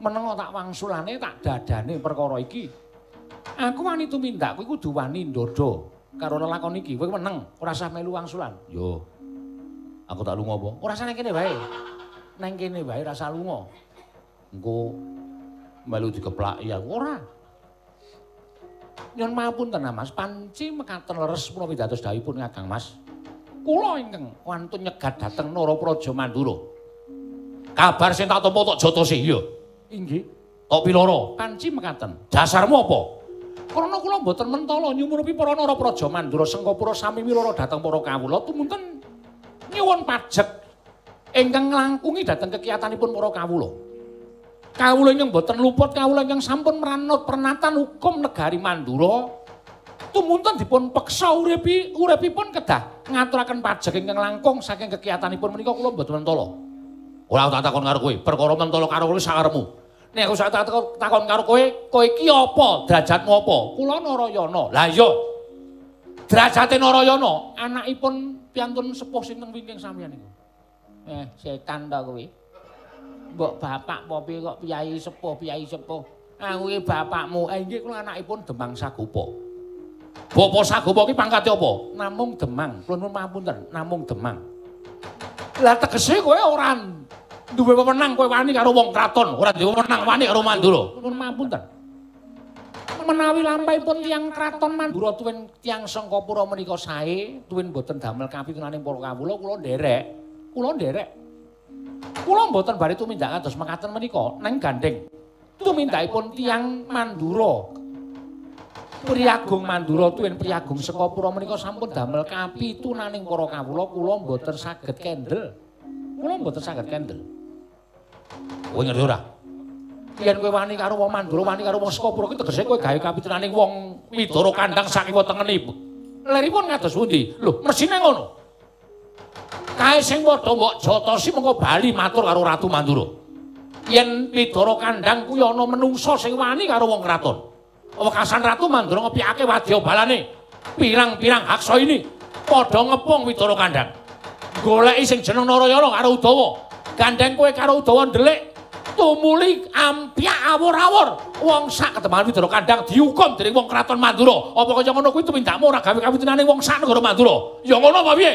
Menengo tak wangsulane tak dadane perkara iki. Aku wani tumindak kowe kudu wani ndodo karo lelakon iki. Kowe meneng, ora usah melu wangsulan. Yo. Aku tak lunga apa? Ora usah nang kene wae. Nang kene wae rasa lunga. Engko melu dikeplaki aku ora. Nyon mapunten Mas, panci mekaten leres menapa dados dhawuhipun Kakang Mas. Kula ingkang wantun nyegat dhateng Narapraja Mandura. Kabar sing tak tampa tok jatose, iya. Inggih. Kopi loro, panci mekaten. Dasarmu apa? Karena kula mboten mentala nyumurupi para Narapraja Mandura Sangkapura sami miloro dhateng para kawula tumunten nyuwun pajek ingkang nglangkungi dhateng kekiyatanipun para kawula. Kawula ingkang mboten luput, kawula ingkang sampun meranut pernatan hukum negari Mandura tumunten dipun peksa uripi uripipun kedah ngaturaken pajek ingkang langkung saking kekiyatanipun menika kula mboten mentala. Ora tak takon karo kowe, perkara mentala karo kowe sakarepmu. Nek aku tak takon karo kowe, kowe iki apa? Derajatmu apa? Kula Narayana. Lah iya. Derajate Narayana, anakipun piantun sepuh sinten wingking sampeyan niku. Eh, setan ta kowe. Mbok bapak apa piye kok piyai sepuh, piyai sepuh. Ah kuwi bapakmu. Eh nggih kula anakipun Demang Sagopa. Bapak Sagopa iki pangkate apa? Namung Demang. Kula nuwun pamunten, namung Demang. Lah tegese kowe ora duwe wewenang kowe wani karo wong kraton, ora duwe wewenang wani karo Mandura. Nuwun pamunten. Menawi lampahipun tiyang kraton Mandura tuwin tiyang Sangkapura menika sae, tuwin boten damel kapitunanipun para kawula, kula nderek. Kula nderek. Kula boten bari tumindak kados mekaten menika nang gandeng. Tumindakipun tiyang Mandura. Priyagung Mandura tuwin Priyagung Sangkapura menika sampun damel kapitunaning para kawula, kula boten saged kendel. Kula boten saged kendel. Kowe ngerti ora? Yen kowe wani karo wong Mandura, wani karo wong Sangkapura kuwi tegese kowe gawe kapitulaning wong Widara Kandang sakiwa tengeni. Leripun kados pundi? Lho, mesine ngono. Kae sing padha mbok jotosi mengko bali matur karo Ratu Mandura. Yen Widara Kandang kuwi ana menungsa sing wani karo wong kraton. Wekasan Ratu Mandura ngepyake wadya balane. Pirang-pirang haksa ini padha ngepung Widara Kandang. Goleki sing jeneng Narayana karo Udawa. Gandeng kowe karo Udawa ndelik tumuli ampyak awor-awor wong sak keteman Widara Kandang dihukum dening wong kraton Mandura. Apa kaya ngono kuwi tumindakmu ora gawe kawitunane wong sak negara Mandura? Ya ngono apa piye?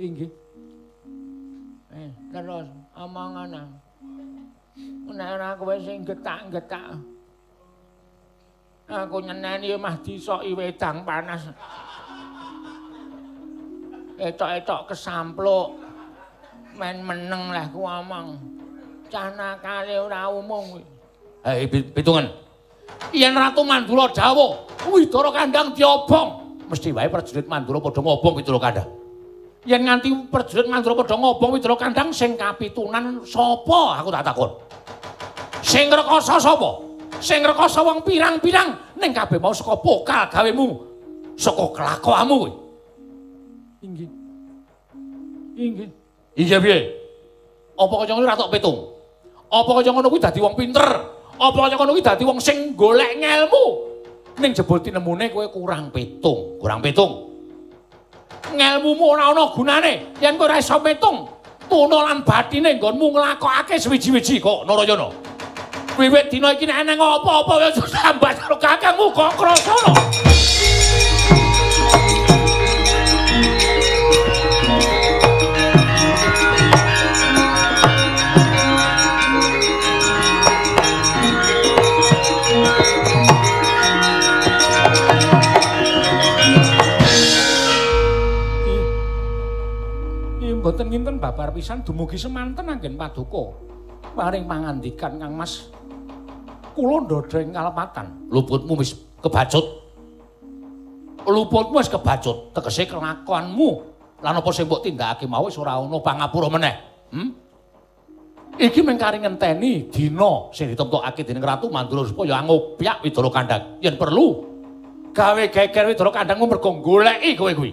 Inggih. Eh, terus omongan. Menawa kowe sing getak-getak. Aku nyeneni mah disoki wedang panas. Etok-etok kesampluk men meneng lah ku omong cah nakale ora umum kuwi. Hei pitungan yen Ratu Mandura dawuh Widara Kandang diobong mesti wae prajurit Mandura padha ngobong Widara Kandang. Yen nganti prajurit Mandura padha ngobong Widara Kandang sing kapitunan sapa aku tak takon. Sing rekoso sapa? Sing rekoso wong pirang-pirang ning kabeh mau saka pokal gawemu saka kelakuanmu kuwi. Inggih. Inggih. Iya piye? Apa kaya ngono ra tok pitung? Apa kaya ngono kuwi dadi wong pinter? Apa kaya ngono kuwi dadi wong sing golek ngelmu? Ning jebul tinemune kowe kurang pitung, kurang pitung. Ngelmumu ora ana gunane yen kowe ora iso pitung. Tuna lan bathine nggonmu nglakokake sewiji-wiji kok Narayana. Wiwit dina iki nek ana apa-apa wis sambat karo kakangmu kok krasa lho. Boten nginten babar pisan dumugi semanten anggen paduka paring pangandikan Kang Mas. Kula ndodreng kalepatan. Luputmu wis kebacut. Luputmu wis kebacut tegese kelakuanmu lan apa sing mbok tindakake mau wis ora ana pangapura meneh. Hm? Iki mengkari ngenteni dina sing ditemtokake dening Ratu Mandura supaya angopyak Widara Kandang yen perlu gawe geger Widara Kandangmu mergo goleki kowe kuwi.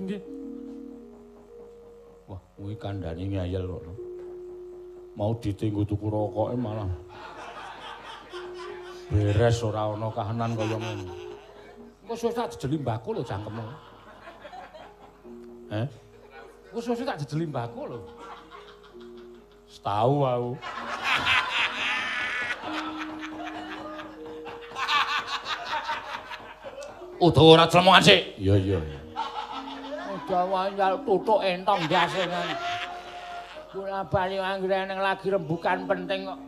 Inggih. Kuwi kandhane ngayel kok. Mau ditenggo tuku rokoke malah beres ora ana kahanan kaya ngono. Engko suwe tak jejeli mbahku lho cangkemmu. Heh? Engko suwe tak jejeli mbahku lho. Setau aku. Udah ora clemongan sik. Iya iya. Jawa nyal tutuk entong biasane. Kula bali anggrene lagi rembukan penting kok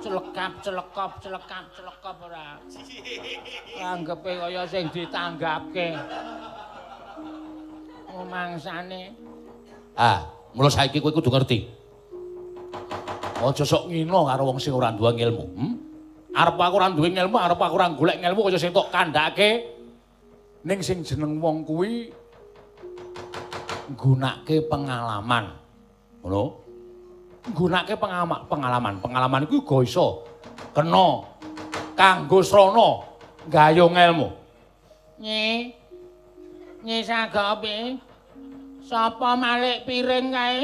celekap celekop celekap celekop ora. Anggepe kaya sing ditanggapke. Omangsane. Ah, mula saiki kowe kudu ngerti. Aja sok ngino karo wong sing ora duwe ilmu. Hm? Arep aku ora duwe ilmu, arep aku ora golek ilmu kaya sing tok kandhake ning sing jeneng wong kuwi nggunakake pengalaman. Ngono. Nggunakake pengalaman. Pengalaman kuwi uga iso kena kanggo srana gayung ilmu. Nyi. Nyi sagape? Sapa malik piring kae?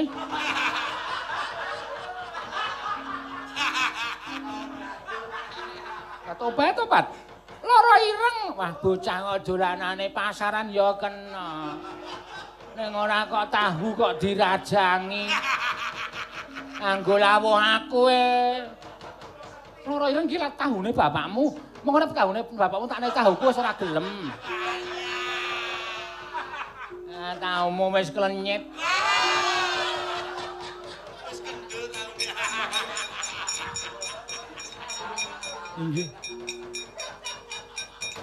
Obat-obat, loro ireng, wah bocah kok dolanane pasaran ya kena, ning ora kok tahu kok dirajangi, nganggo lawuh aku e, loro ireng gila tahune bapakmu, mengko nek tahune bapakmu tak nek tahuku wis ora gelem, nah, tahumu wis klenyit. Nggih.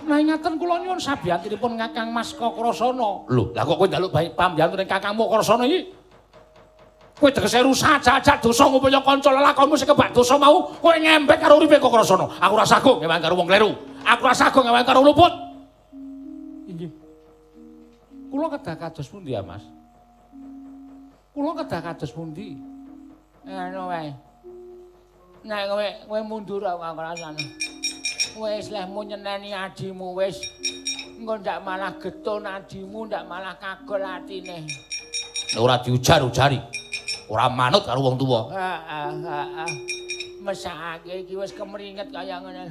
Nah, ngaten kula nyuwun sabiyantinipun Kakang Mas Kakrasana. Lho, lah kok kowe njaluk pambiyantu ning Kakangmu Kakrasana iki? Kowe tegese rusak jajak dosa ngumpulnya kanca lelakonmu sing kebak dosa mau, kowe ngembek karo uripe Kakrasana. Aku ora sagung ngewang karo wong kleru. Aku ora sagung ngewang karo luput. Nggih. Kula kedah kados pundi ya, Mas? Kula kedah kados pundi? Ngono wae. Nek kowe kowe mundur aku rasane. Wis lehmu nyeneni adimu wis. Engko ndak malah geton adimu, ndak malah kagol atine. Ora diujar-ujari. Ora manut karo wong tuwa. Heeh, heeh. Mesake iki wis kemringet kaya ngene.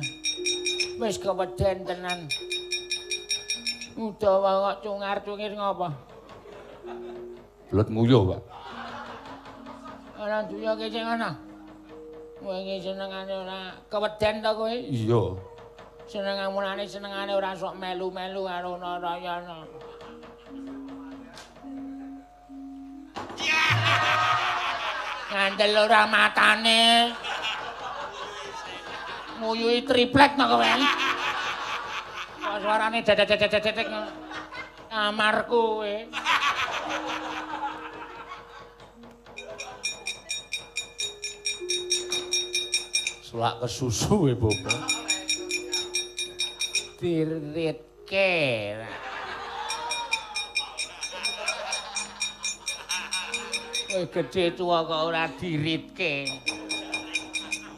Wis keweden tenan. Udawa kok cungar-cungir ngopo? Blet nguyuh, Pak. Ana dunya keceng ana. Kowe iki senengane ora keweden to kowe? Iya. Senengamulane senengane ora sok melu-melu karo Narayana. Ngandel ora matane. Nguyuhi triplek to kowe. Kok suarane dadadadadadak amar kowe. Lak kesusu e bobo. Diritke. Kowe gedhe tuwa kok ora diritke.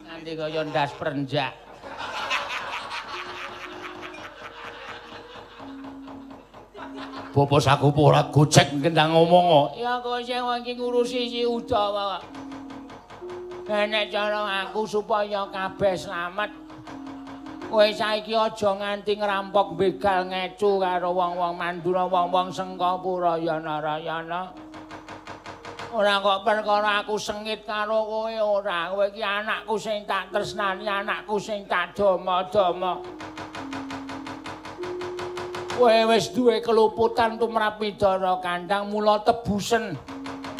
Nanti kaya ndas perenjak. Bobo sakupu ora gojek kendang ngomong. Ya kowe sing iki ngurusi si Udawa. Nek cara aku supaya kabeh slamet. Kowe saiki aja nganti ngrampok begal ngecu karo wong-wong Mandura, wong-wong Sengkapura ya Narayana. Ora kok perkara aku sengit karo kowe ora. Kowe iki anakku sing tak tresnani, anakku sing tak dama-dama. Kowe wis duwe keluputan tumrap Widara Kandang mula tebusen.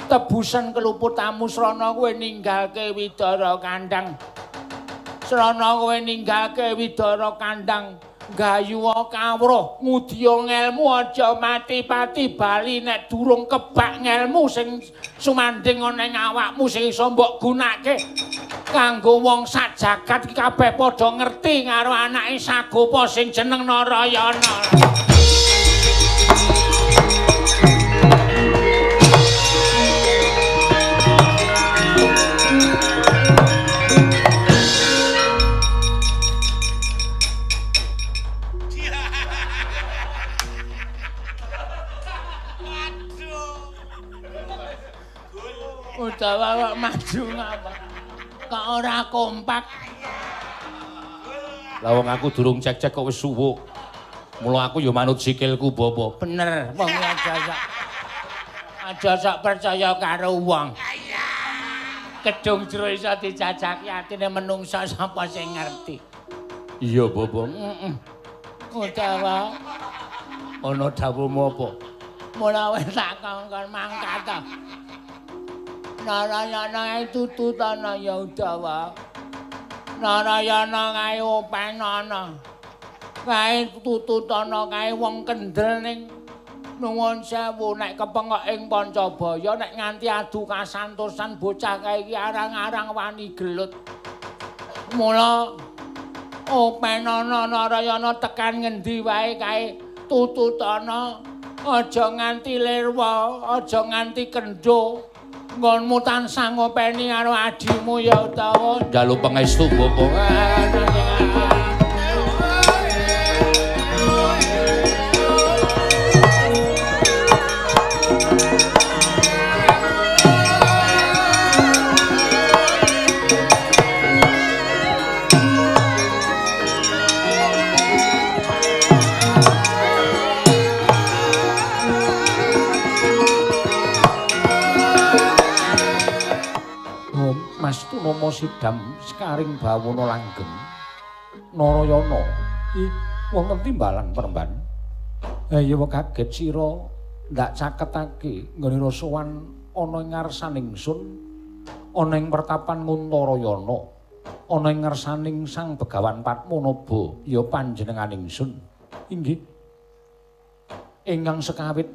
Tebusan keluputamu srana kowe ninggalke Widara Kandang. Srana kowe ninggalke Widara Kandang, gayuwa kawruh, ngudya ngelmu aja mati-pati bali nek durung kebak ngelmu sing sumanding ana ing awakmu sing iso mbok gunakake kanggo wong sak jagat iki kabeh padha ngerti karo anake Sagopa sing jeneng Narayana. Udawa kok maju ngapa? Kok ora kompak. Lah wong aku durung cek-cek kok wis suwuk. Mula aku ya manut sikilku bapa. Bener, wong aja sak. Aja sak percaya karo wong. Kedung jero iso dijajaki atine menungsa sapa sing ngerti. Iya, bapa. Heeh. Udawa. Ana dawuhmu apa? Mula wis tak kongkon mangkat ta. Narayana itu tutana ya Udawa. Narayana kae openana. Kae tututana kae wong kendel ning nuwun sewu nek kepengek ing Pancabaya nek nganti adu kasantosan bocah kaya iki arang-arang wani gelut. Mula Openana Narayana tekan ngendi wae kae tututana aja nganti lirwa, aja nganti kendho. Nggonmu tansah ngopeni karo adimu ya utawa njaluk pangestu bapa. Nomo Sidam Sekaring Bawono Langgeng Narayana i wong ngerti mbalang peremban. Ha iya kaget sira ndak caketake nggone rasuwan ana ing ngarsane ingsun, ana ing pertapan Muntarayana, ana ing ngarsaning Sang Begawan Padmanaba ya panjenengan ingsun. Inggih ingkang sekawit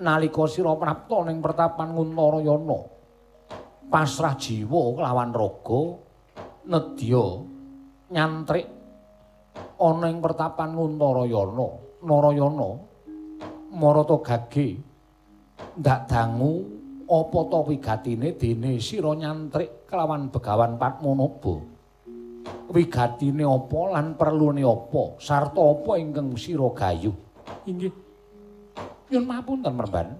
nalika sira prapta ning pertapan Muntarayana pasrah jiwa kelawan raga nedya nyantrik ana ing pertapan Muntarayana Narayana marata gage ndak dangu apa ta wigatine dene sira nyantrik kelawan Begawan Padmanaba wigatine apa lan perlune apa sarta apa ingkang sira gayuh. Inggih nyuwun mapunten merban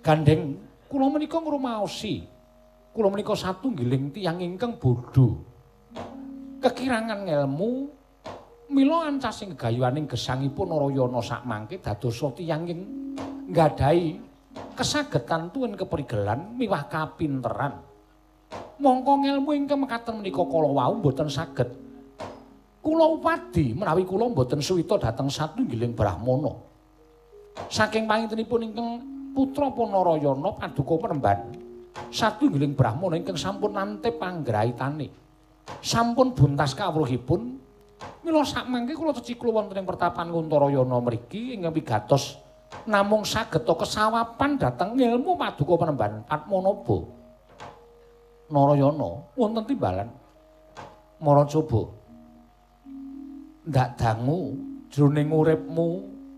gandeng kula menika ngrumaosi. Kula menika satunggiling tiyang ingkang bodho. Kekirangan ngelmu mila ancasing gegayuhaning gesangipun Narayana sakmangke dadosa tiyang ing nggadahi kesagetan tuwin keprigelan miwah kapinteran. Mongko ngelmu ingkang mekaten menika kala wau boten saged kula upadi menawi kula boten suwita dhateng satunggiling brahmana. Saking pangintenipun ingkang putra Narayana paduka peremban satunggiling brahmana ingkang sampun nantep panggraitane. Sampun buntas kawruhipun. Mila sakmangke kula ceciklu wonten ing pertapan Muntarayana mriki ingkang wigatos namung saged kesawapan dhateng ilmu paduka penemban Padmanaba. Narayana wonten timbalan. Mara coba. Ndak dangu jroning uripmu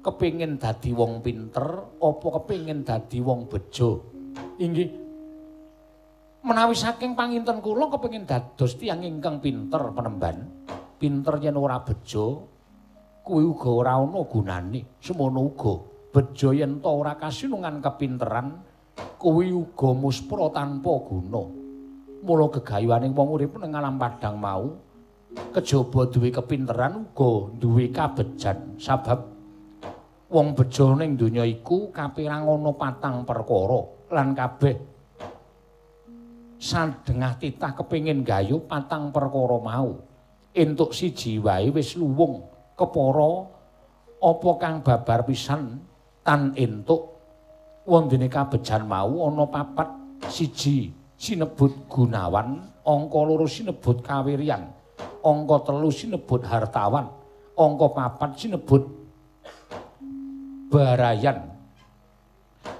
kepengin dadi wong pinter apa kepengin dadi wong bejo? Inggih menawi saking panginten kula kepengin dados tiyang ingkang pinter penemban. Pinter yen ora bejo kuwi uga ora ana gunane. Semono uga bejo yen ta ora kasinungan kepinteran kuwi uga muspra tanpa guna. Mula gegayuhaning wong urip ning alam padhang mau kejaba duwe kepinteran uga duwe kabejan sabab wong bejo ning donya iku kapirang ana patang perkara lan kabeh sadengah titah kepingin gayuh patang perkara mau. Entuk siji wae wis luwung kepara apa kang babar pisan tan entuk wondene kabejan mau ana papat siji sinebut gunawan, angka loro sinebut kawiryan, angka telu sinebut hartawan, angka papat sinebut barayan.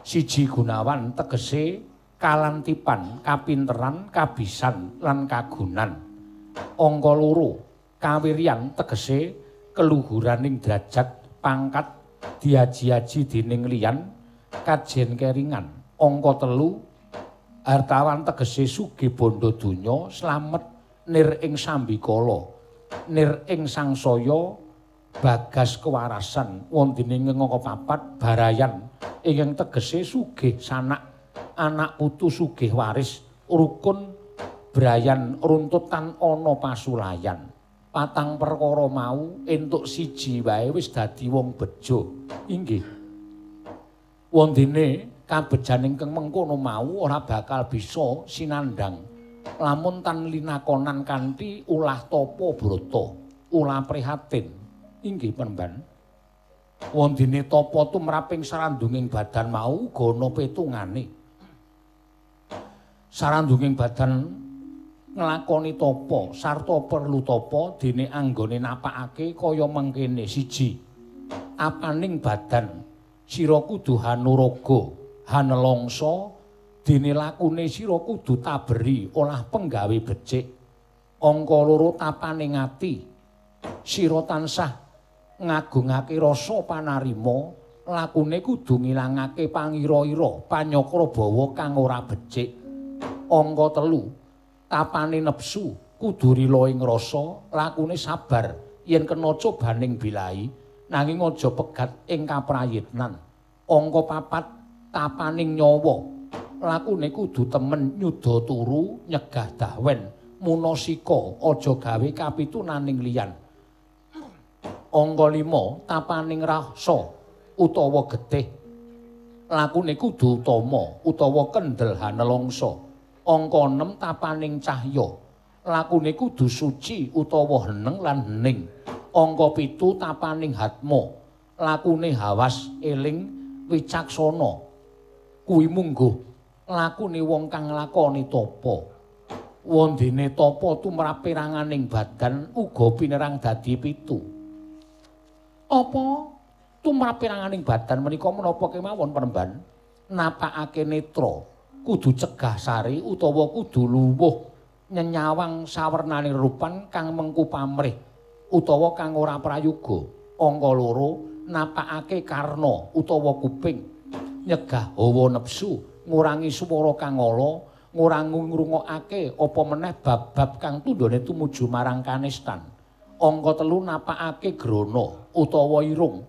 Siji gunawan tegese kalantipan, kapinteran, kabisan, lan kagunan. Angka loro kawiryan tegese keluhuraning derajat pangkat diaji-aji dening liyan kajen keringan. Angka telu hartawan tegese sugih bondo donya slamet nir ing sambikala nir ing sangsaya bagas kewarasan. Wondene angka papat barayan ingkang tegese sugih sanak anak putu sugih waris rukun brayan runtutan ana pasulayan. Patang perkara mau entuk siji wae wis dadi wong bejo. Inggih wondene kabejan ingkang mengkono mau ora bakal bisa sinandang lamun tan linakonan kanthi ulah tapa brata ulah prihatin. Inggih penemban wondene tapa tumraping sarandunging badan mau gono petungane. Sarandunging badan nglakoni tapa sarta perlu tapa dene anggone napakake kaya mengkene. Siji apaning badan sira kudu hanuraga, hanelangsa, dene lakune sira kudu taberi, olah penggawe becik. Angka loro tapane ngati, sira tansah ngagungake rasa panarima, lakune kudu ngilangake pangira-ira, panyakrabawa kang ora becik. Angka telu tapane nepsu, kudu rila ing rasa, lakune sabar yen kena cobaning bilai, nanging aja pegat ing kaprayitnan. Angka papat tapaning nyawa, lakune kudu temen nyuda turu, nyegah dahwen, munasika, aja gawe kapitunaning liyan. Angka lima tapaning rasa utawa getih, lakune kudu utama utawa kendel hanelangsa. Angka enam tapaning cahya, lakune kudu suci utawa heneng lan hening. Angka pitu tapaning hatma, lakune hawas, eling, wicaksana. Kuwi mungguh lakune wong kang nglakoni tapa. Wondene tapa tumrap peranganing badan uga pinerang dadi pitu. Apa tumrap peranganing badan menika menapa kemawon Penemban? Napakake netra, kudu cegah sari utawa kudu luwuh nyenyawang sawernane rupan kang mengku pamrih utawa kang ora prayoga. Angka loro napakake karna utawa kuping, nyegah hawa nepsu, ngurangi swara kang ala, ngurangi ngrungokake apa meneh bab-bab kang tundhone tumuju marang kanistan. Angka telu napakake grana utawa irung,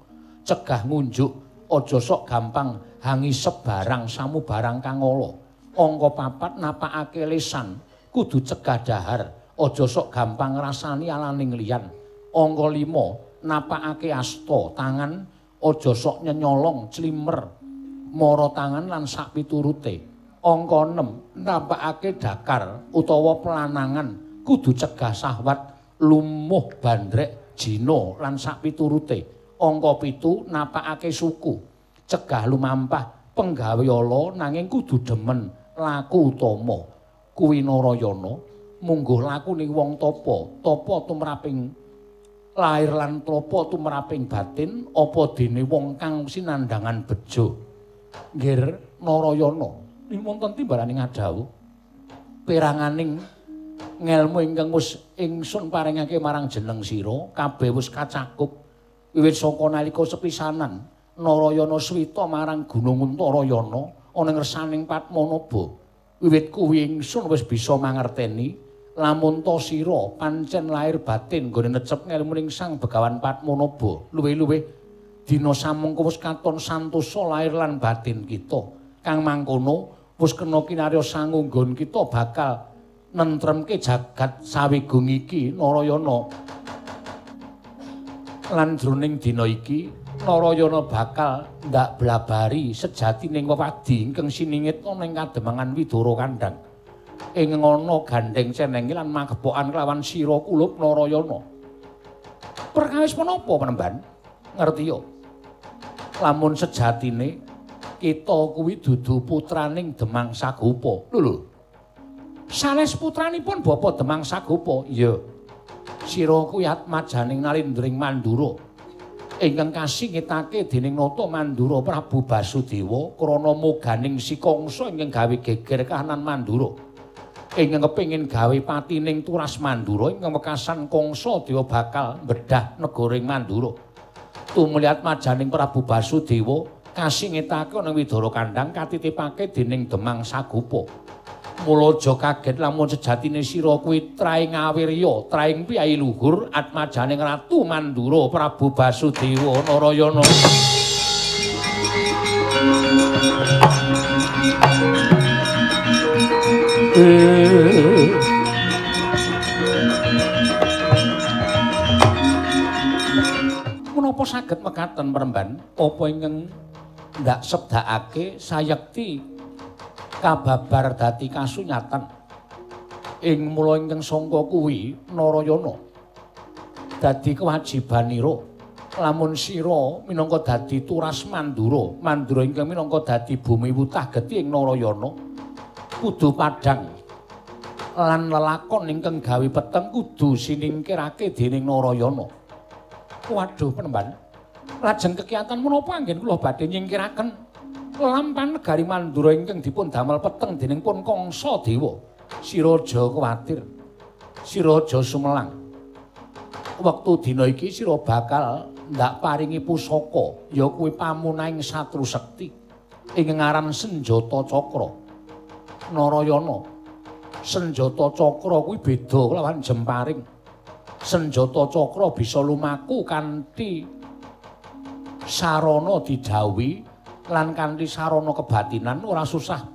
cegah ngunjuk, aja sok gampang hangisep barang samu barang kang ala. Angka papat napakake lisan, kudu cegah dahar, aja sok gampang ngrasani alaning liyan. Angka lima napakake asta tangan, aja sok nyenyolong climmer mara tangan lan sak piturute. Angka enam napakake dakar utawa pelanangan, kudu cegah syahwat, lumuh, bandrek, jina lan sak piturute. Angka pitu napakake suku, cegah lumampah penggawe ala nanging kudu demen laku utama. Kuwi Narayana, mungguh lakune wong tapa, tapa tumraping lair lan tapa tumraping batin, apa dene wong kang sinandhangan bejo. Ngger Narayana, wonten timbalan ngadhawuh peranganing ngelmu ingkang wis ingsun paringake marang jeneng sira, kabeh wis kacakup wiwit saka nalika sepisanan Narayana swita marang Gunung Untarayana ana ngersaning Padmanaba. Wiwit kuwi ingsun wis bisa mangerteni, lamun ta sira pancen lair batin nggone necep ngelmuning Sang Begawan Padmanaba, luwih-luwih dina samengko wis katon santosa lair lan batin kita. Kang mangkono wis kena kinarya sangunggon kita bakal nentremke jagat sawigung iki Narayana. Lan jroning dina iki Narayana bakal ndak blabari sejatining wewadi ingkang siningit ana ing kademangan Widara Kandhang. Ing ngono gandeng cenengi lan magepokan kelawan sira kulup Narayana. Perkawis menapa Penemban? Ngertiya. Lamun sejatine kita kuwi dudu putraning Demang Sagopa. Lho lho. Sanes putranipun Bapa Demang Sagopa. Iya. Sira kuwi atmajaning Nalindring Mandura ingkang kasingetake dening Nata Mandura Prabu Basudewa krana moganing si Kangsa ingkang gawe geger kahanan Mandura. Ingkang kepengin gawe patining turas Mandura ingkang wekasan Kangsa Dewa bakal mbedhah negara Mandura. Tumuli majaning Prabu Basudewa kasingetake nang Widara Kandhang katitipake dening Demang Sagopa. Mula aja kaget lamun sejatine sira kuwi traing awirya, traing piyayi luhur atmajaning Ratu Mandura Prabu Basudewa Narayana. Menapa saged mekaten Penemban? Apa ingkang ndak sedhakake sayekti kababar dadi kasunyatan? Ing mula ingkang sangka kuwi Narayana, dadi kewajibanira lamun sira minangka dadi turas Mandura, Mandura ingkang minangka dadi bumi wutah getihing Narayana, kudu padhang lan lelakon ingkang gawe peteng kudu siningkirake dening Narayana. Waduh Penemban, Lajeng kegiatan menapa anggen kula badhe nyingkiraken lelampahan negari Mandura ingkang dipun damel peteng dening pun Kangsa Dewa. Siraja kuwatir. Siraja sumelang. Wektu dina iki sira bakal ndak paringi pusaka ya kuwi pamunahing satru sekti ing ngaran Senjata Cakra. Narayana. Senjata Cakra kuwi beda kelawan jemparing. Senjata Cakra bisa lumaku kanthi sarana didhawuhi lan kanthi sarana kebatinan ora susah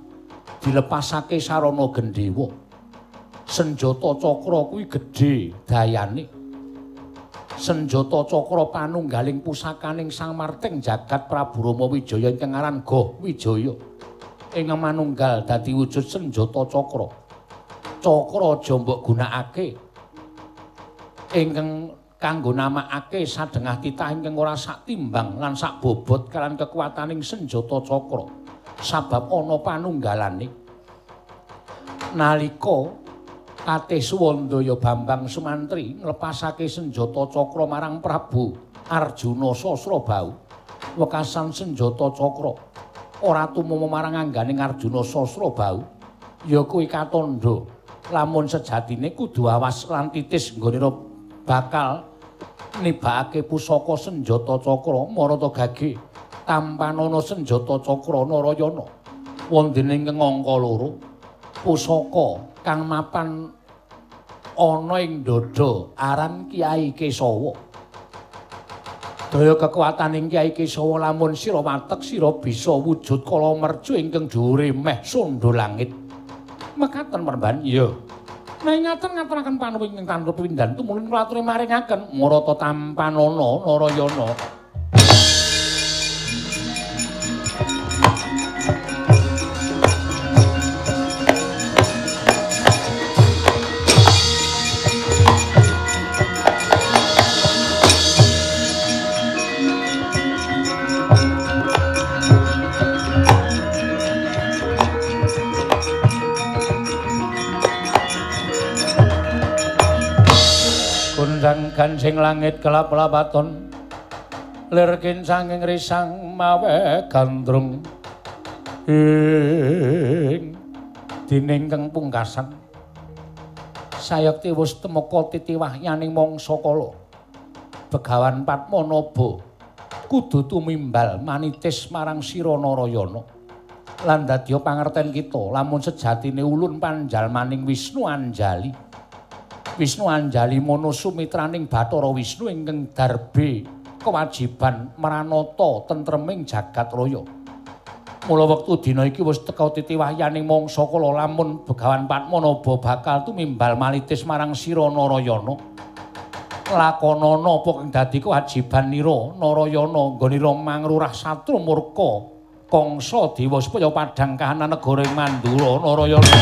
dilepasake sarana gendhewa. Senjata Cakra kuwi gedhe dayane. Senjata Cakra panunggaling pusakaning Sang Marting Jagat Prabu Ramawijaya ingkang aran Goh Wijaya ing manunggal dadi wujud senjata cakra. Cakra aja mbok gunakake ingkang kanggo namakake sadengah titah ingkang ora sak timbang lan sak bobot kalan kekuwataning senjata cakra sabab ana panunggalane. Nalika Patih Suwandaya Bambang Sumantri nglepasake senjata cakra marang Prabu Arjuna Sasrabahu, wekasan senjata cakra ora tumama marang angganing Arjuna Sasrabahu ya kuwi katandha lamun sejatine kudu awas lan titis nggonira bakal nibakake pusaka senjata cakra marata gage tampanana senjata cakra Narayana wondene ing angka loro pusaka kang mapan ana ing dada aran Kyai Kesawa. Daya kekuwataning Kyai Kesawa lamun sira watek sira bisa wujud kala mercu ingkang dhuwure meh sandha langit. Mekaten Pramban? Iya. Nah ingatan ngaturakan panuwing ing tanpa pindan tumulun kelature maringaken marata tampanana Narayana. Gansing langit kelap-lapaton lirkin sanging risang mawe gandrung ing dining kang pungkasan sayekti wis temeka titiwahyaning mangsa kala Begawan Padmanaba kudu tumimbal manitis marang sira Narayana lan dadya pangerten kita lamun sejatine ulun panjalmaning Wisnu Anjali. Wisnu Anjali mono sumitraning Bathara Wisnu ingkang darbe kewajiban maranata tentreming jagat raya. Mula wektu dina iki wis teka titiwahyaning mangsa kala lamun Begawan Padmanaba bakal tumimbal malitis marang sira Narayana. Lakonana apa kang dadi kewajiban nira Narayana nggonira mangrurah satru murka Kangsa Dewa supaya padhang kahanan negara Mandura Narayana.